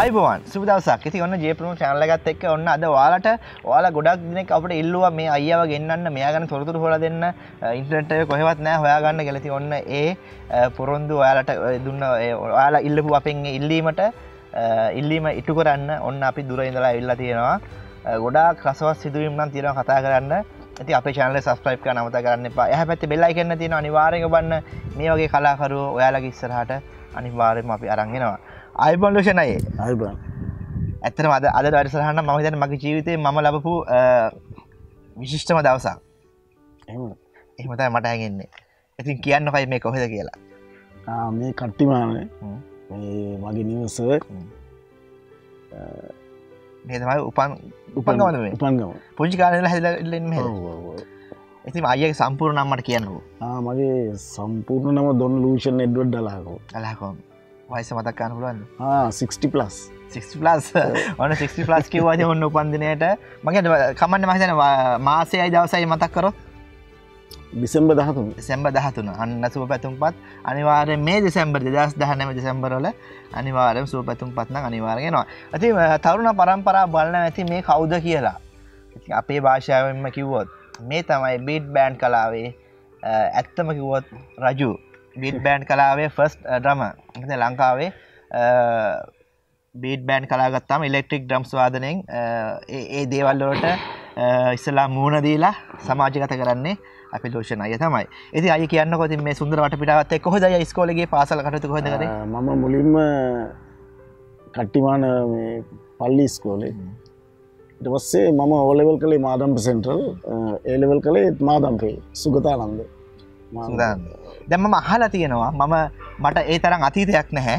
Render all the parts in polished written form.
අයිබෝවන් සුබ දවසක්. ඉතින් ඔන්න J Promo channel එකත් එක්ක ඔන්න අද ඔයාලට ඔයාලා ගොඩක් දිනක අපිට ඉල්ලුවා මේ අයියාව ගෙන්නන්න මෙයා ගන්න තොරතුරු හොයලා දෙන්න ඉන්ටර්නෙට් එකේ කොහෙවත් නැහැ හොයා ගන්න කියලා. ඉතින් ඔන්න ඒ පොරොන්දු ඔයාලට දුන්න ඔයාලා ඉල්ලපු අපෙන් ඉල්ලීම ඉටු කරන්න ඔන්න අපි දුර ඉඳලා අවිල්ලා තියෙනවා. ගොඩාක් රසවත් සිදුවීම් නම් තියෙනවා කතා කරන්න. ඉතින් අපේ channel එක subscribe කරන්න අමතක කරන්න එපා. එහා පැත්තේ bell icon එක තියෙනවා අනිවාර්යයෙන්ම ඔබන්න මේ වගේ කලාකරුවෝ ඔයාලගේ ඉස්සරහට අනිවාර්යයෙන්ම අපි අරන් එනවා. අයිබෝන් ලුෂන් අයියේ. අයිබෝන්. ඇත්තටම අද වැඩසටහන නම් මම හිතන්නේ මගේ ජීවිතේ මම ලැබපු විශිෂ්ටම දවසක්. එහෙමද? එහෙම තමයි මට හැඟෙන්නේ. ඉතින් කියන්නකයි මේ කොහෙද කියලා. මේ කට්ටිමානේ. මේ මගේ නිවස. මේ තමයි උපන් ගමන මේ. උපන් ගමන. පොඩි කාලේ ඉඳලා හැදලා ඉන්නේ මේ. ඔව් ඔව්. ඉතින් අයියාගේ සම්පූර්ණ නම මට කියන්නකෝ. මගේ සම්පූර්ණ නම ඩොන් ලුෂන් එඩ්වඩ් අලහකෝන්. අලහකෝන්. වයිස මතක් ගන්න පුළුවන්ද? 60+ ඔන්න 60+ කිව්වද ඔන්න උපන් දිනේට මම කියන්නේ කමන්නේ මම හිතන්නේ මාසෙයි දවසයි මතක් කරොත් දෙසැම්බර් 13 අන්න සුබ පැතුම්පත් අනිවාර්යෙන් මේ දෙසැම්බර් 2019 දෙසැම්බර් වල අනිවාර්යෙන් සුබ පැතුම්පත් නම් අනිවාර්යෙන් එනවා. ඉතින් තරුණ පරම්පරාව බලනවා ඇති මේ කවුද කියලා. ඉතින් අපේ භාෂාවෙන්ම කිව්වොත් මේ තමයි බීට් බෑන්ඩ් කලාවේ ඇත්තම කිව්වොත් රජු බීට් බෑන්ඩ් කලාවේ ෆස්ට් ඩ්‍රමර්. ඉතින් ලංකාවේ බීට් බෑන්ඩ් කලාව ගත්තාම ඉලෙක්ට්‍රික් ඩ්‍රම්ස් වාදනයෙන් ඒ දේවල් වලට ඉස්සලා මූණ දීලා සමාජගත කරන්නේ අපේ ලුෂන් අයියා තමයි. ඉතින් අයියා කියන්නකෝ ඉතින් මේ සුන්දර වටපිටාවත් එක්ක කොහෙද අයියා ඉස්කෝලේ ගියේ පාසල කටයුතු කොහෙද කරේ? මම මුලින්ම කට්ටිමාන මේ පල්ලි ඉස්කෝලේ. ඊට පස්සේ මම ඕ ලෙවල් කළේ මාදම්ප සෙන්ට්‍රල්. ඒ ලෙවල් කළේ මාදම්පේ සුගතානන්ද. දැන් මම අහලා තියෙනවා මට ඒ තරම් අතීතයක් නැහැ.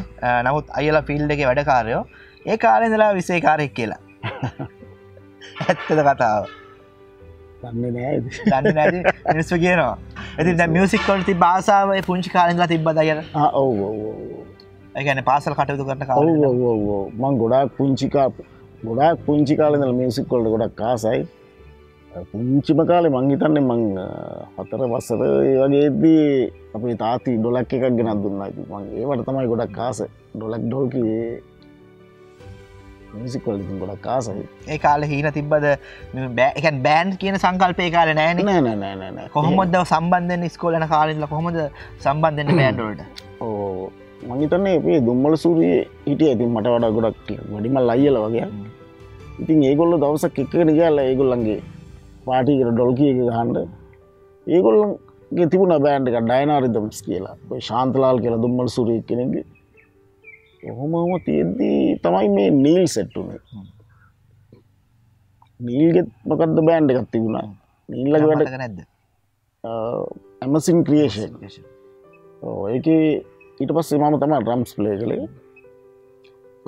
නමුත් අයියලා ෆීල්ඩ් එකේ වැඩකාරයෝ ඒ කාලේ ඉඳලා විශේෂකාරයෙක් කියලා. ඇත්තද කතාව? දන්නේ නැහැ. මිනිස්සු කියනවා. ඉතින් දැන් මියුසික් වල තිබ්බ ආසාව ඒ පුංචි කාලේ ඉඳලා තිබ්බද අයියලා? ඔව්. ඒ කියන්නේ පාසල් කටයුතු කරන කාලේ. ඔව්. මම ගොඩාක් පුංචි කාලේ ඉඳලා මියුසික් වලට ගොඩක් ආසයි. පුංචිම කාලේ මං හිතන්නේ මං 4 වසර ඒ වගේදී අපේ තාත්තා ඩොලක් එකක් ගෙනත් දුන්නා. ඉතින් මං ඒවට තමයි ගොඩක් ආස. ඩොල් කියේ මියුසික් වල ගොඩක් ආසයි. ඒ කාලේ හීන තිබ්බද? මේ ඒ කියන්නේ බෑන්ඩ් කියන සංකල්පය ඒ කාලේ නැහැ නේ. නෑ. කොහොමද සම්බන්ධ වෙන්නේ ඉස්කෝලේ යන කාලේ ඉඳලා කොහොමද සම්බන්ධ වෙන්නේ බෑන්ඩ් වලට? ඕ මං හිතන්නේ මේ දුම්මල සූරියේ හිටියා. ඉතින් මට වඩා ගොඩක් වැඩිමල් අයියලා වගේ. ඉතින් ඒගොල්ලෝ දවසක් එක්කගෙන ගියාලා ඒගොල්ලන්ගේ පාටිකට ඩොල්කිය එක ගහන්න ඒගොල්ලන්ගේ තිබුණා බෑන්ඩ් එකක් ඩයනාරිදම්ස් කියලා. ඔය ශාන්තලාල් කියලා දුම්මල සූරිය කෙනෙක්ගේ. කොහොමම තියෙද්දී තමයි මේ නීල් සෙට් උනේ. නීල්ගේ මොකද්ද බෑන්ඩ් එකක් තිබුණා. නීල්ලගේ වැඩ නැද්ද? Amazing creation. ඔව් ඒකේ ඊට පස්සේ මම තමයි ඩ්‍රම්ස් ප්ලේ කළේ.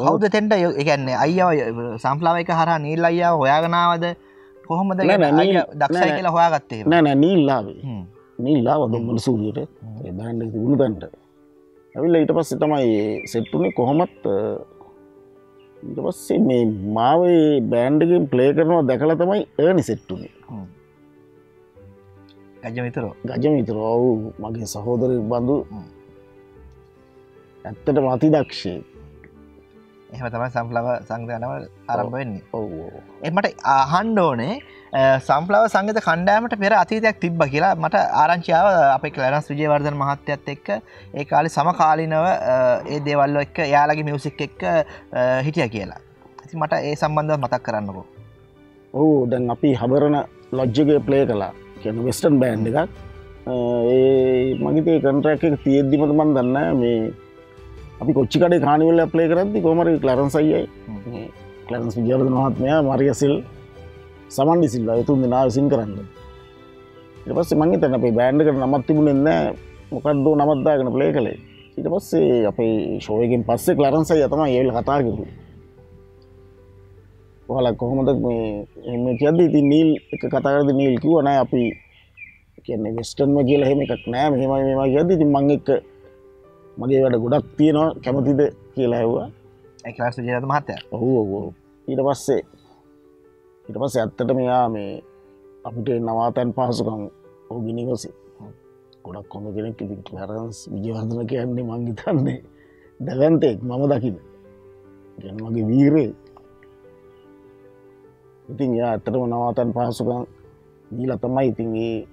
කවුද තෙන්ට ඒ කියන්නේ අයියා සම්ප්ලාව එක හරහා නීල් අයියා හොයාගෙන ආවද? කොහොමද දක්ෂයි කියලා හොයාගත්තේ? නෑ නීල්ලාව දුම්මල සූරියට ඒ බෑන්ඩ් එකේ තිබුණු තැනට ඇවිල්ලා ඊට පස්සේ තමයි සෙට් උනේ. කොහොමත් ඊට පස්සේ මේ මාව ඒ බෑන්ඩ් එකෙන් ප්ලේ කරනවා දැකලා තමයි එර්නි සෙට් උනේ. ගජමිතරෝ ඔව් මගේ සහෝදරයෙක් බඳු. ඇත්තටම අතිදක්ෂයි. එහෙම තමයි Sunflower සංගීතනම ආරම්භ වෙන්නේ. ඔව් ඔව්. මට අහන්න ඕනේ Sunflower සංගීත කණ්ඩායමට පෙර අතීතයක් තිබ්බා කියලා. මට ආරංචි ආව අපේ ක්ලරන්ස් විජේවර්ධන මහත්තයත් එක්ක ඒ කාලේ සමකාලීනව ඒ දේවල් එක්ක එයාලගේ මියුසික් එක්ක හිටියා කියලා. ඉතින් මට ඒ සම්බන්ධව මතක් කරන්නකෝ. ඔව් දැන් අපි හබරන ලොජ් එකේ ප්ලේ කළා. කියන්නේ වෙස්ටර්න් බෑන්ඩ් එකක්. ඒ මගිතේ කොන්ට්‍රැක්ට් එක තියෙද්දිම මම දන්නේ මේ අපි කොච්චි කඩේ කානිවල් ඇප්ලේ කරද්දි කොහමද ක්ලරන්ස් අයියයි ක්ලරන්ස් විජේවර්ධන මහත්මයා මරියසිල් සමන්දි සිල්වා ඒ තුන්දෙනා විසින් කරන්නේ. ඊට පස්සේ මම හිතන්නේ අපේ බෑන්ඩ් එකට නමක් තිබුණේ නැහැ. මොකද්ද නමක් දාගෙන ප්ලේ කළේ. ඊට පස්සේ අපේ ෂෝ එකෙන් පස්සේ ක්ලරන්ස් අයියා තමයි ඒවිල්ලා කතා කරුවේ. ඔයාලා කොහොමද මේ කියද්දි ඉතින් නීල් එක කතා කරද්දි නීල් කිව්වා නෑ අපි කියන්නේ වෙස්ටර්න්ම කියලා එහෙම එකක් නෑ මෙහෙමයි මේවා කියද්දි ඉතින් මම එක්ක මගේ වැඩ ගොඩක් තියෙනවා කැමතිද කියලා ඇහුවා. ඒ ක්ලාස් විජේවර්ධන මහත්තයා. ඔව්. ඊට පස්සේ ඇත්තට මෙයා මේ අපිට නවාතැන් පහසුකම් ඕගිනිවසි. ගොඩක් කොහොමද කෙනෙක් ඉතින් ක්ලරන්ස් විජේවර්ධන කියන්නේ මං හිතන්නේ දවන්තෙක් මම දකින්න. yang lagi biri. Iting ya terus nawatan pasukan nila tamai tingi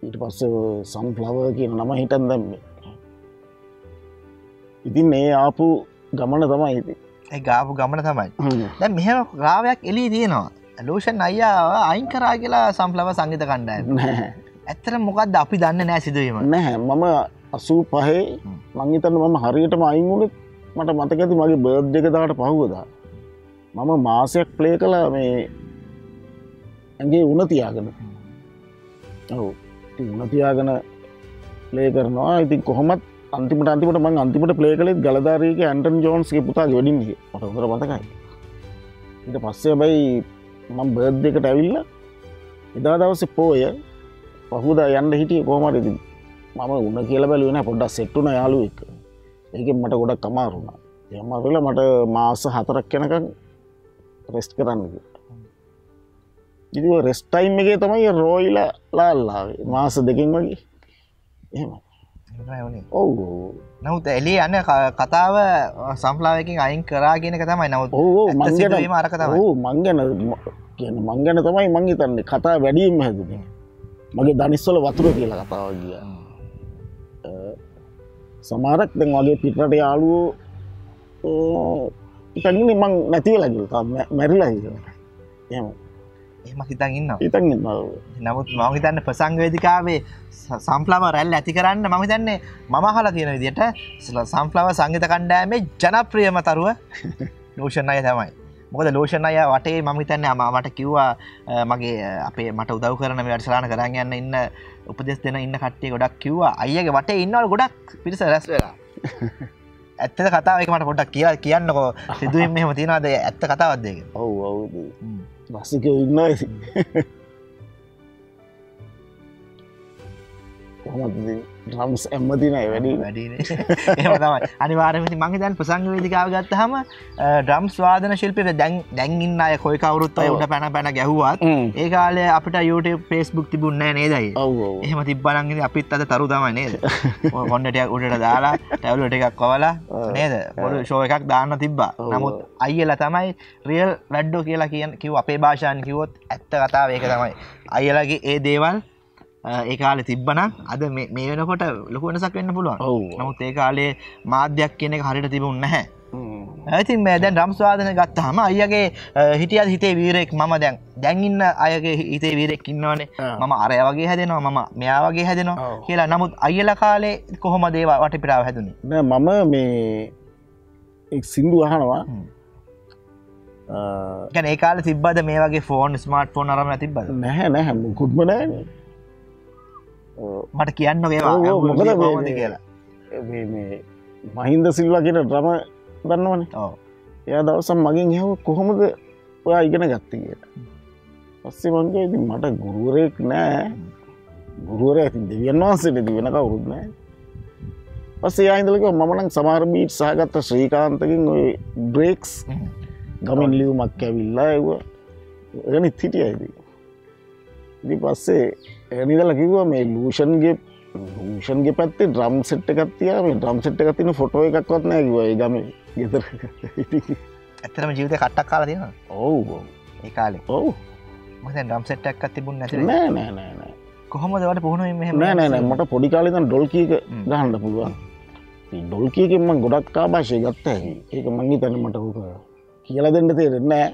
itu pasu sunflower ki nama hitan dam. Iting ne apu gamana tamai iti. Gapu gamana tamai. Dan mehema rawayak eli diyena. Lucian ayya ayin kara gela sunflower sangeetha kandaya. ඇත්තට මොකද්ද අපි දන්නේ නැහැ සිදුවීම. නැහැ මම 85 මං හිතන්නේ මම හරියටම අයින් වුණේ මට මතක ඇති මගේ බර්ත්ඩේ එක දාට පහුවදා. මම මාසයක් ප්ලේ කළා මේ ඇඟේ උණ තියාගෙන. ඔව්. ඉතින් උණ තියාගෙන ප්ලේ කරනවා. ඉතින් කොහොමත් අන්තිමට මං අන්තිමට ප්ලේ කළේ ගලදාරියගේ ඇන්ටන් ජෝන්ස්ගේ පුතාගේ වෙඩින් එකේ. මට හොඳට මතකයි. ඊට පස්සේ හැබැයි මම බර්ත්ඩේ එකට ඇවිල්ලා එදා දවසේ පොය පහුදා යන්න හිටියේ කොහමද ඉතින් මම උණ කියලා බැලුවේ නෑ පොඩ්ඩක් සෙට් වුණා යාළුවෝ එක්ක. ඒකෙන් මට ගොඩක් අමාරු වුණා. ඒ අමාරු වෙලා මට මාස 4ක් යනකම් රෙස්ට් කරන්න කිව්වා. ඉතින් ඔය රෙස්ට් ටයිම් එකේ තමයි රෝයිලා ලාල්ලාවේ මාස 2කින් වගේ. එහෙමයි. ඔව්. නමුත් එළිය යන කතාව sunflower එකෙන් අයින් කරා කියන එක තමයි. නමුත් මං ගැන එහෙම අරක තමයි. ඔව් මං ගැන කියන්නේ මං ගැන තමයි මං හිතන්නේ කතාව වැඩිම හැදුනේ. මගේ දනිස්සල වතුර කියලා කතාව ගියා. සමහරක් දැන් වගේ පිටරට යාළුවෝ ඉතින්නේ මං නැති වෙලා ගිහලා තාම මැරිලා ඉන්නවා. එහෙම හිතන් ඉන්නවා. හිතන් ඉන්නවා. නමුත් මම හිතන්නේ ප්‍රසංග වේදිකාවේ sunflower රැල්ල ඇති කරන්න මම හිතන්නේ මම අහලා තියෙන විදිහට sunflower සංගීත කණ්ඩායමේ ජනප්‍රියම තරුව ලෝෂන් අය තමයි. මොකද ලෝෂන් අයියා වටේ මම හිතන්නේ මට කිව්වා මගේ අපේ මට උදව් කරන මේ වැඩසටහන කරන් යන්න ඉන්න උපදෙස් දෙන ඉන්න කට්ටිය ගොඩක් කිව්වා අයියාගේ වටේ ඉන්නවල ගොඩක් පිරිස රැස් වෙලා. ඇත්තද කතාව ඒක මට පොඩ්ඩක් කියන්නකෝ සිදුවීම් මෙහෙම තියනවාද ඇත්ත කතාවක්ද ඒක? ඔව් ඔව්. වාසිකෝ ඉන්නයි. රම්ස් එම්මදී නෑ වැඩිනේ. එහෙම තමයි. අනිවාර්යයෙන්ම ඉතින් මං හිතන්නේ ප්‍රසංග වේදිකාව ගත්තාම ඩ්‍රම්ස් වාදන ශිල්පී දැන් ඉන්න අය කොයි කවුරුත් අය උඩ පැන ගැහුවත් ඒ කාලේ අපිට YouTube Facebook තිබුණේ නෑ නේද අය? ඔව් ඔව්. එහෙම තිබ්බනම් ඉතින් අපිත් අද තරු තමයි නේද? කොණ්ඩේට උඩට දාලා ටැබ්ලට් එකක් වවලා නේද? පොඩි ෂෝ එකක් දාන්න තිබ්බා. නමුත් අයියලා තමයි රියල් වැඩෝ කියලා කිව්ව අපේ භාෂාවෙන් කිව්වොත් ඇත්ත කතාව ඒක තමයි. අයියලාගේ ඒ දේවල් ඒ කාලේ තිබ්බනම් අද මේ වෙනකොට ලොකු වෙනසක් වෙන්න පුළුවන්. නමුත් ඒ කාලේ මාධ්‍යයක් කියන එක හරියට තිබුණේ නැහැ. ඉතින් මම දැන් රම්ස් වාදන ගත්තාම අයියාගේ හිටියද හිතේ වීරයෙක් මම දැන් ඉන්න අයගේ හිතේ වීරයෙක් ඉන්නවනේ. මම අරයා වගේ හැදෙනවා මම මෙයා වගේ හැදෙනවා කියලා. නමුත් අයියලා කාලේ කොහොමද ඒ වටපිටාව හැදුනේ? නෑ මම මේ එක් සින්දු අහනවා. ඒ කාලේ තිබ්බද මේ වගේ ෆෝන් ස්මාර්ට් ෆෝන් අරන් තිබ්බද? නැහැ නැහැ මුකුත්ම නැහැ. මට කියන්න කියලා මහින්ද සිල්වා කියෙන ්‍රම දන්නවන එය දවසම් මගින් හව කොහොමද ඔයා ඉගෙන ගත්ත කියලා පස්සේ වන්ගේ ඉති මට ගුරුවරයෙක් නෑ ගුරුවර ඇති දෙවියන් වහන්සේට වෙන කවුරුත් නෑ පස්සේ අයිදලක මමනක් සමාර්මීට් සහගත්ත ශ්‍රීකාන්තකින් ඔය බ්‍රේක්ස් ගමන් ලියවුමක් ඇවිල්ලා ඇව ගනිත් හිටිය ඇති ඉදි පස්සේ එනිදල කිව්වා මේ ලූෂන්ගේ පැත්තේ ඩ්‍රම් සෙට් එකක් තියා මේ ඩ්‍රම් සෙට් එකක තියෙන ෆොටෝ එකක්වත් නැහැ කිව්වා ඒ ගමේ ගෙදර. ඇත්තටම ජීවිතේ කට්ටක් කාලා තියෙනවා. ඔව් ඔව් ඒ කාලේ. ඔව් මම දැන් ඩ්‍රම් සෙට් එකක්වත් තිබුණේ නැතිනේ. නෑ නෑ නෑ නෑ. කොහොමද වට පුහුණුවෙන් මෙහෙම? නෑ නෑ නෑ මට පොඩි කාලේ ඉඳන් ඩොල්කි එක ගහන්න පුළුවන්. ඉතින් ඩොල්කි එකෙන් මම ගොඩක් කාබාෂේ ගත්තා. ඒක මම හිතන්නේ මට ඕක කියලා දෙන්න තේරෙන්නේ නෑ.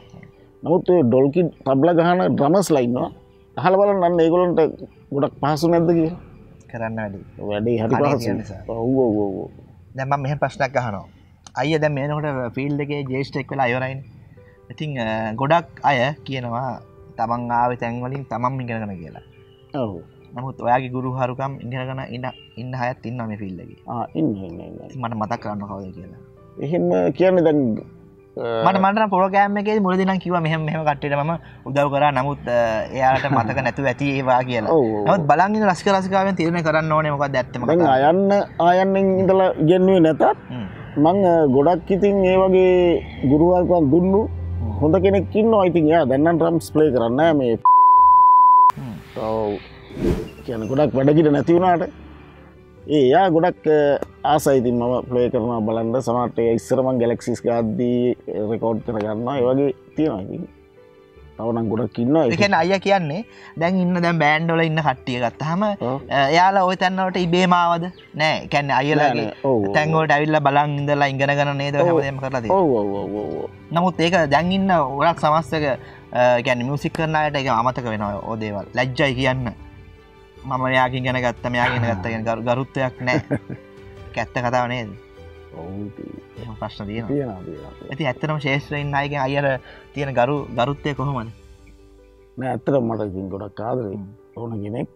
නමුත් ඔය ඩොල්කි තබ්ලා ගහන ඩ්‍රමස්ලා ඉන්නවා. අහල බලන්න අන්න ඒගොල්ලන්ට ගොඩක් පහසු නැද්ද කියලා කරන්න වැඩි. වැඩි හරි පහසු. ඔව් ඔව් ඔව්. දැන් මම මෙහෙම ප්‍රශ්නයක් අහනවා. අයියා දැන් මේනකොට ෆීල්ඩ් එකේ ජේෂ්ඨ එක් වෙලා අයවරයිනේ. ඉතින් ගොඩක් අය කියනවා තමන් ආවේ තැන් වලින් තමන් ඉගෙනගෙන කියලා. ඔව්. නමුත් ඔයාගේ ගුරුහරුකම් ඉගෙනගෙන ඉන්න හයත් ඉන්නවා මේ ෆීල්ඩ් එකේ. ආ ඉන්නේ. ඉතින් මට මතක් කරන්න කවුද කියලා. එහෙම කියන්නේ දැන් මට පොරගෑම් එකේ මුලදී නම් කිව්වා මෙහෙම කට්ටියට මම උදව් කරා නමුත් එයාලට මතක නැතුව ඇති ඒවා කියලා. නමුත් බලන් ඉන්න රසික රසිකාවෙන් තීරණය කරන්න ඕනේ මොකක්ද ඇත්තම කතාව. දැන් ආයන්නෙන් ඉඳලා ගෙන්නුවේ නැතත් මම ගොඩක් ඉතින් ඒ වගේ ගුරුවරුන් දුන්නු හොඳ කෙනෙක් ඉන්නවා. ඉතින් එයා දැන් නම් ඩ්‍රම්ස් ප්ලේ කරන්නේ නැහැ මේ. ඔව්. කියන්නේ ගොඩක් වැඩ කිර නැති වුණාට Yeah, ගොඩක් ආසයි ඉතින් මම ප්ලේ කරනවා බලන්න සමහරට ඉස්සර මම ගැලැක්සීස් ගාද්දී රෙකෝඩ් කරගන්නවා ඒ වගේ තියෙනවා ඉතින් තව නම් ගොඩක් ඉන්නවා ඒ කියන්නේ අයියා කියන්නේ දැන් ඉන්න දැන් බෑන්ඩ් වල ඉන්න කට්ටිය ගත්තාම එයාලා ওই තැන් වලට ඉබේම ආවද නෑ ඒ කියන්නේ අයියලාගේ තැන් වලට ඇවිල්ලා බලන් ඉඳලා ඉගෙන ගන්න නේද හැමදේම කරලා තියෙන්නේ ඔව් ඔව් ඔව් ඔව් නමුත් ඒක දැන් ඉන්න ගොඩක් සමස්තක ඒ කියන්නේ මියුසික් කරන අයට ඒක අමතක වෙනවා ඔය දේවල් ලැජ්ජයි කියන්න මම යාකින් ගැන ගත්තා මෙයාගෙන ගත්තා කියන ගරුත්වයක් නැහැ. කැත්ත කතාව නේද? ඔව්. එහෙම ප්‍රශ්න තියෙනවා. තියෙනවා. ඉතින් ඇත්තටම ශේෂ්ත්‍රයේ ඉන්න අයගේ අයර තියෙන ගරුත්වය කොහොමද? නෑ ඇත්තටම මට ඉතින් ගොඩක් ආදරේ ඕන කෙනෙක්.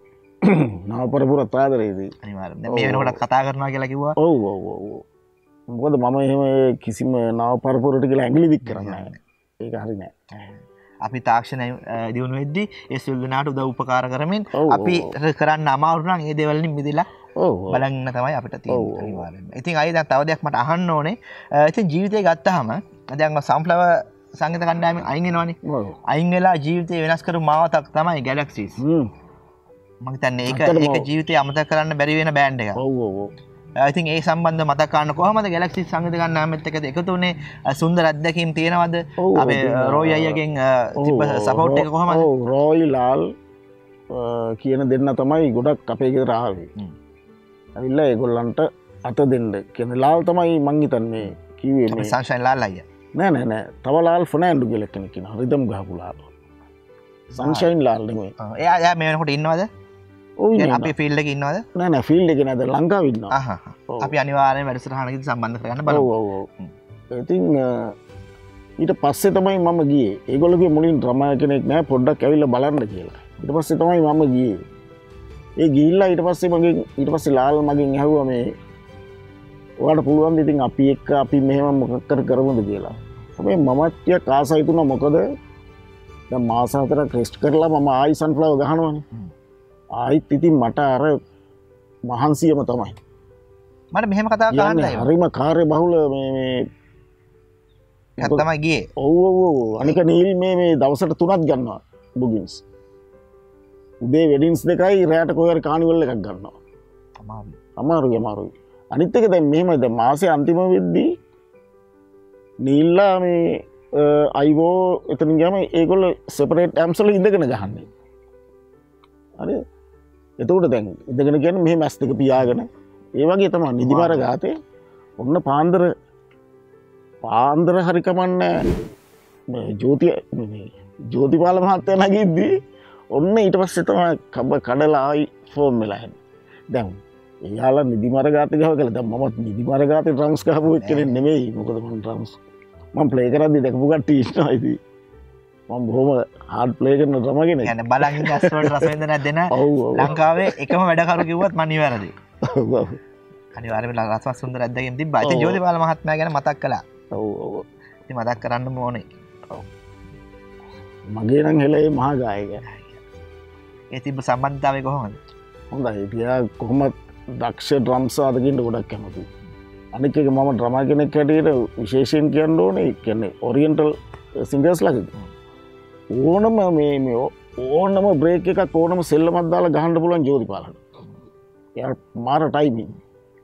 නවපරපුරත් ආදරේදී. අනිවාර්යෙන්. දැන් මේ වෙනකොට කතා කරනවා කියලා කිව්වා. ඔව් ඔව් ඔව්. මොකද මම එහෙම කිසිම නවපරපුරට කියලා ඇඟිලි දික් කරන්නේ නැහැ. ඒක හරි නෑ. අපි තාක්ෂණය දියුණු වෙද්දී ඒ සිල් දනාට උදව් උපකාර කරමින් අපි කරන්න අමාරු නම් මේ දේවල් වලින් මිදෙලා බලන් ඉන්න තමයි අපිට තියෙන්නේ අනිවාර්යෙන්ම. ඉතින් අය දැන් තව දෙයක් මට අහන්න ඕනේ. ඉතින් ජීවිතේ ගත්තාම දැන් Sunflower සංගීත කණ්ඩායමෙන් අයින් වෙනවනේ. අයින් වෙලා ජීවිතේ වෙනස් කරපු මාවතක් තමයි Galaxies. මම හිතන්නේ ඒක ජීවිතේ අමතක කරන්න බැරි වෙන බෑන්ඩ් එකක්. ඔව් ඔව් ඔව්. ඉතින් ඒ සම්බන්ධව මතක් කරන්න කොහමද Galaxies සංගීත කණ්ඩායමත් එක්ක එකතු වුනේ සුන්දර අත්දැකීම් තියෙනවද අපේ රෝයි අයියාගෙන් තිබ්බ සපෝට් එක කොහමද ඔව් රෝයි ලාල් කියන දෙන්න තමයි ගොඩක් අපේ ගෙදර ආවේ අවිල්ලා ඒගොල්ලන්ට අත දෙන්න කියන ලාල් තමයි මං හිතන්නේ කිව්වේ මේ සංශයන් ලාල් අයියා නෑ නෑ නෑ තව ලාල් ෆොනෑන්ඩු කියලා කෙනෙක් ඉන්නවා රිදම් ගහපු ලාල් සංශයන් ලාල් නෙමෙයි එයා මේ වෙනකොට ඉන්නවද අපි ෆිල්ඩ් එකේ ඉන්නවද නෑ නෑ ෆිල්ඩ් එකේ නෑ දැන් ලංකාවේ ඉන්නවා අහහ අපි අනිවාර්යෙන් වැඩසටහනකට සම්බන්ධ කරගන්න බලමු ඔව් ඔව් ඉතින් ඊට පස්සේ තමයි මම ගියේ ඒගොල්ලෝගේ මුලින් ඩ්‍රාමා කෙනෙක් නෑ පොඩ්ඩක් ඇවිල්ලා බලන්න කියලා ඊට පස්සේ තමයි මම ගියේ ඒ ගිහිල්ලා ඊට පස්සේ ලාල් මගෙන් ඇහුවා මේ ඔයාලට පුළුවන් ද ඉතින් අපි එක්ක අපි මෙහෙම මොකක් කරමුද කියලා හැබැයි මමත් ටික ආසයි තුන මොකද දැන් මාස හතරක් රෙස්ට් කරලා මම ආයි Sunflower ගහනවානේ ආයිත් ඉතින් මට අර මහන්සියම තමයි මට මෙහෙම කතා කරන්න හරිම කාර්ය බහුල මේ මේ තමයි ගියේ ඔව් ඔව් ඔව් අනික නීල් මේ දවසට 3ක් ගන්නවා බුගින්ස් උදේ වෙඩින්ස් දෙකයි රැයට කොහේ හරි කානිවල් එකක් ගන්නවා අමාරුයි අනිත් එක දැන් මෙහෙම දැන් මාසේ අන්තිම වෙද්දී නීල්ලා මේ අයිවෝ එතනින් ගියාම ඒගොල්ලෝ සෙපරේට් ඇම්ස් වල ඉඳගෙන ගහන්නේ හරි එතකොට දැන් ඉඳගෙන කියන්නේ මෙහෙම ඇස් දෙක පියාගෙන ඒ වගේ තමයි නිදිමර ගාතේ ඔන්න පාන්දර හරි කමන්නේ මේ ජෝතිපාල මහත්තයා නැගිද්දී ඔන්න ඊට පස්සේ තමයි කබ කඩලා ආයි ෆෝන් වෙලා හැන්නේ දැන් එයාලා නිදිමර ගාතේ ගහව කියලා දැන් මමත් නිදිමර ගාතේ ඩ්‍රම්ස් ගහපු එකනේ නෙමෙයි මොකද මම ඩ්‍රම්ස් මම ප්ලේ කරද්දී දැකපු කට්ටිය ඉන්නවා ඉතින් මම බොහොම හાર્ඩ් ප්ලේ කරන ඩ්‍රම කෙනෙක්. يعني බලන් ඉඳ ඇස් වලට රස වෙනද නැද්ද නා ලංකාවේ එකම වැඩකරු කිව්වත් මම නිවැරදි. ඔව් ඔව්. අනිවාර්යයෙන්ම රසවත් සුන්දර අත්දැකීම් තිබ්බා. ඉතින් ජෝතිපාල මහත්මයා ගැන මතක් කළා. ඔව් ඔව්. ඉතින් මතක් කරන්න ඕනේ. ඔව්. මගේ නම් හෙළේ මහා ගායකයා. ඒ තිබ්බ සම්බන්ධතාවය කොහොමද? හොඳයි. පියා කොහොමද දක්ෂ ඩ්‍රම්ස් වාදකින්ද ගොඩක් කැමතියි. අනික එක මම ඩ්‍රමා කෙනෙක් හැටියට විශේෂයෙන් කියන්න ඕනේ. කියන්නේ ඔරියන්ටල් සිංගර්ස් ලාගේ ඕනම මේ ඕනම බ්‍රේක් එකක් ඕනම සෙල්ලමක් දාලා ගහන්න පුළුවන් ජෝතිපාලට. එයා මාර ටයිමින්.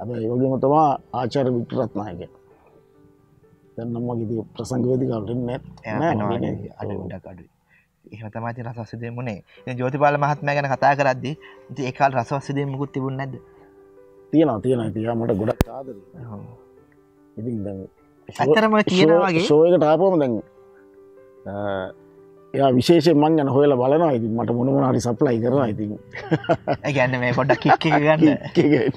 හැබැයි ඒ වගේම තමයි ආචාර්ය වික්‍රත්නායක. දැන් නම් මගේ ප්‍රසංග වේදිකාවට එන්නේ නැහැ. අඩුයි. එහෙම තමයි තියෙන රසවස්දේ මොනේ. දැන් ජෝතිපාල මහත්මයා ගැන කතා කරද්දී ඉතින් ඒ කාලේ රසවස්දේ මොකුත් තිබුණ නැද්ද? තියෙනවා. ඉතින් මට ගොඩක් ආදරේ. ඔව්. ඉතින් දැන් ඇත්තටම තියෙනවා වගේ ෂෝ එකට ආපුවම දැන් එයා විශේෂයෙන් මං යන හොයලා බලනවා ඉතින් මට මොන මොන හරි සප්ලයි කරනවා ඉතින් ඒ කියන්නේ මේ පොඩ්ඩක් කික් එක ගන්න එහෙම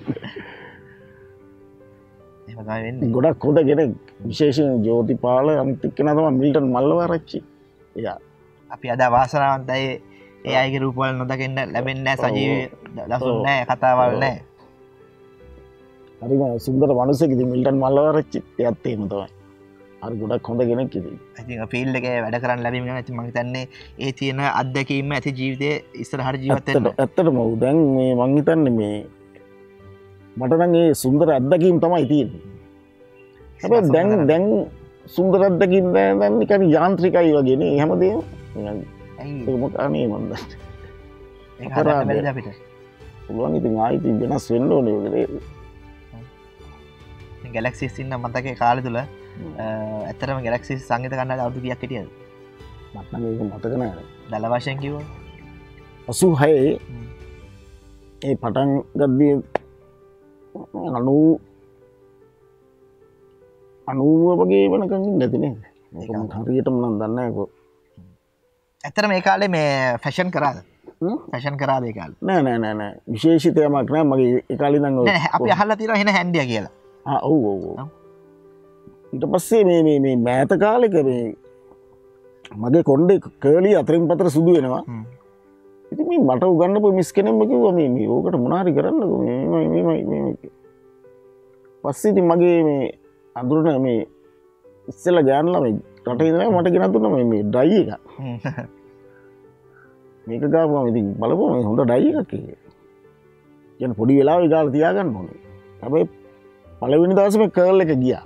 තමයි වෙන්නේ ගොඩක් හොඳ කෙනෙක් විශේෂයෙන් ජෝතිපාල අනිත් කෙනා තමයි මිල්ටන් මල්ලවආරච්චි එයා අපි අද වාසනාවන්තයි ඒ අයගේ රූපවල නොදකින්න ලැබෙන්නේ නැහැ සජීවී ලස්සන නැහැ කතාවල් නැහැ හරිම සුන්දර මිනිසෙක් ඉතින් මිල්ටන් මල්ලවආරච්චි එයාත් එහෙම තමයි අර ගොඩක් හොඳ කෙනෙක් ඉතින්. ඉතින් ෆීල්ඩ් එකේ වැඩ කරන්න ලැබීම ගැන ඉතින් මම හිතන්නේ ඒ තියෙන අත්දැකීම ඇති ජීවිතයේ ඉස්සරහට ජීවත් වෙන්න. ඇත්තටම ඔව් දැන් මේ මම හිතන්නේ මේ මට නම් ඒ සුන්දර අත්දැකීම් තමයි තියෙන්නේ. හැබැයි දැන් සුන්දර අත්දැකීම් දැන් නිකන් යාන්ත්‍රිකයි වගේ නේ හැමදේම. ඒක මොකක්ද මේ මන්ද? ඒක හරියට බැරිද අපිට? පුළුවන් ඉතින් ආයෙත් වෙනස් වෙන්න ඕනේ වගේ නේද මේ ගැලැක්සීස් ඉන්න මතකේ කාලේ තුල ඇත්තටම ගැලැක්සීස් සංගීත කණ්ඩායම අවුරුදු කීයක් හිටියද මට නම් ඒක මතක නැහැ දල වශයෙන් කිව්වොත් 86 ඒ පටන් ගද්දී 90 වගේ වෙනකන් ඉඳි නේද ඒක මම හරියටම නම් දන්නේ නැහැ කො ඇත්තටම මේ කාලේ මේ ෆැෂන් කරාද ෆැෂන් කරාද ඒ කාලේ නෑ නෑ නෑ නෑ විශේෂිතයක් නෑ මගේ ඒ කාලේ ඉඳන් ඔය නෑ අපි අහලා තියෙනවා එහෙන හැන්ඩියා කියලා ආ ඔව් ඔව් ඔව් ඊට පස්සේ මේ මෑත කාලෙක මේ මගේ කොණ්ඩේ කර්ලි අතරින් පතර සුදු වෙනවා ඉතින් මේ මට උගන්නපු මිස් කෙනෙක්ම කිව්වා මේ මේ ඕකට මොනාරි කරන්නකෝ මේ මේ පස්සේ ඉතින් මගේ මේ අඳුරන මේ ඉස්සෙල්ලා ගෑනලා මේ රටේ ඉඳලා මට ගෙන දුන්නා මේ ඩයි එක මේක ගාවම ඉතින් බලපුවා මේ හොඳ ඩයි එකක් ඒක කියන්නේ පොඩි වෙලාවෙ ගාලා තියාගන්න ඕනේ හැබැයි පළවෙනි දවසේ මේ කර්ල් එක ගියා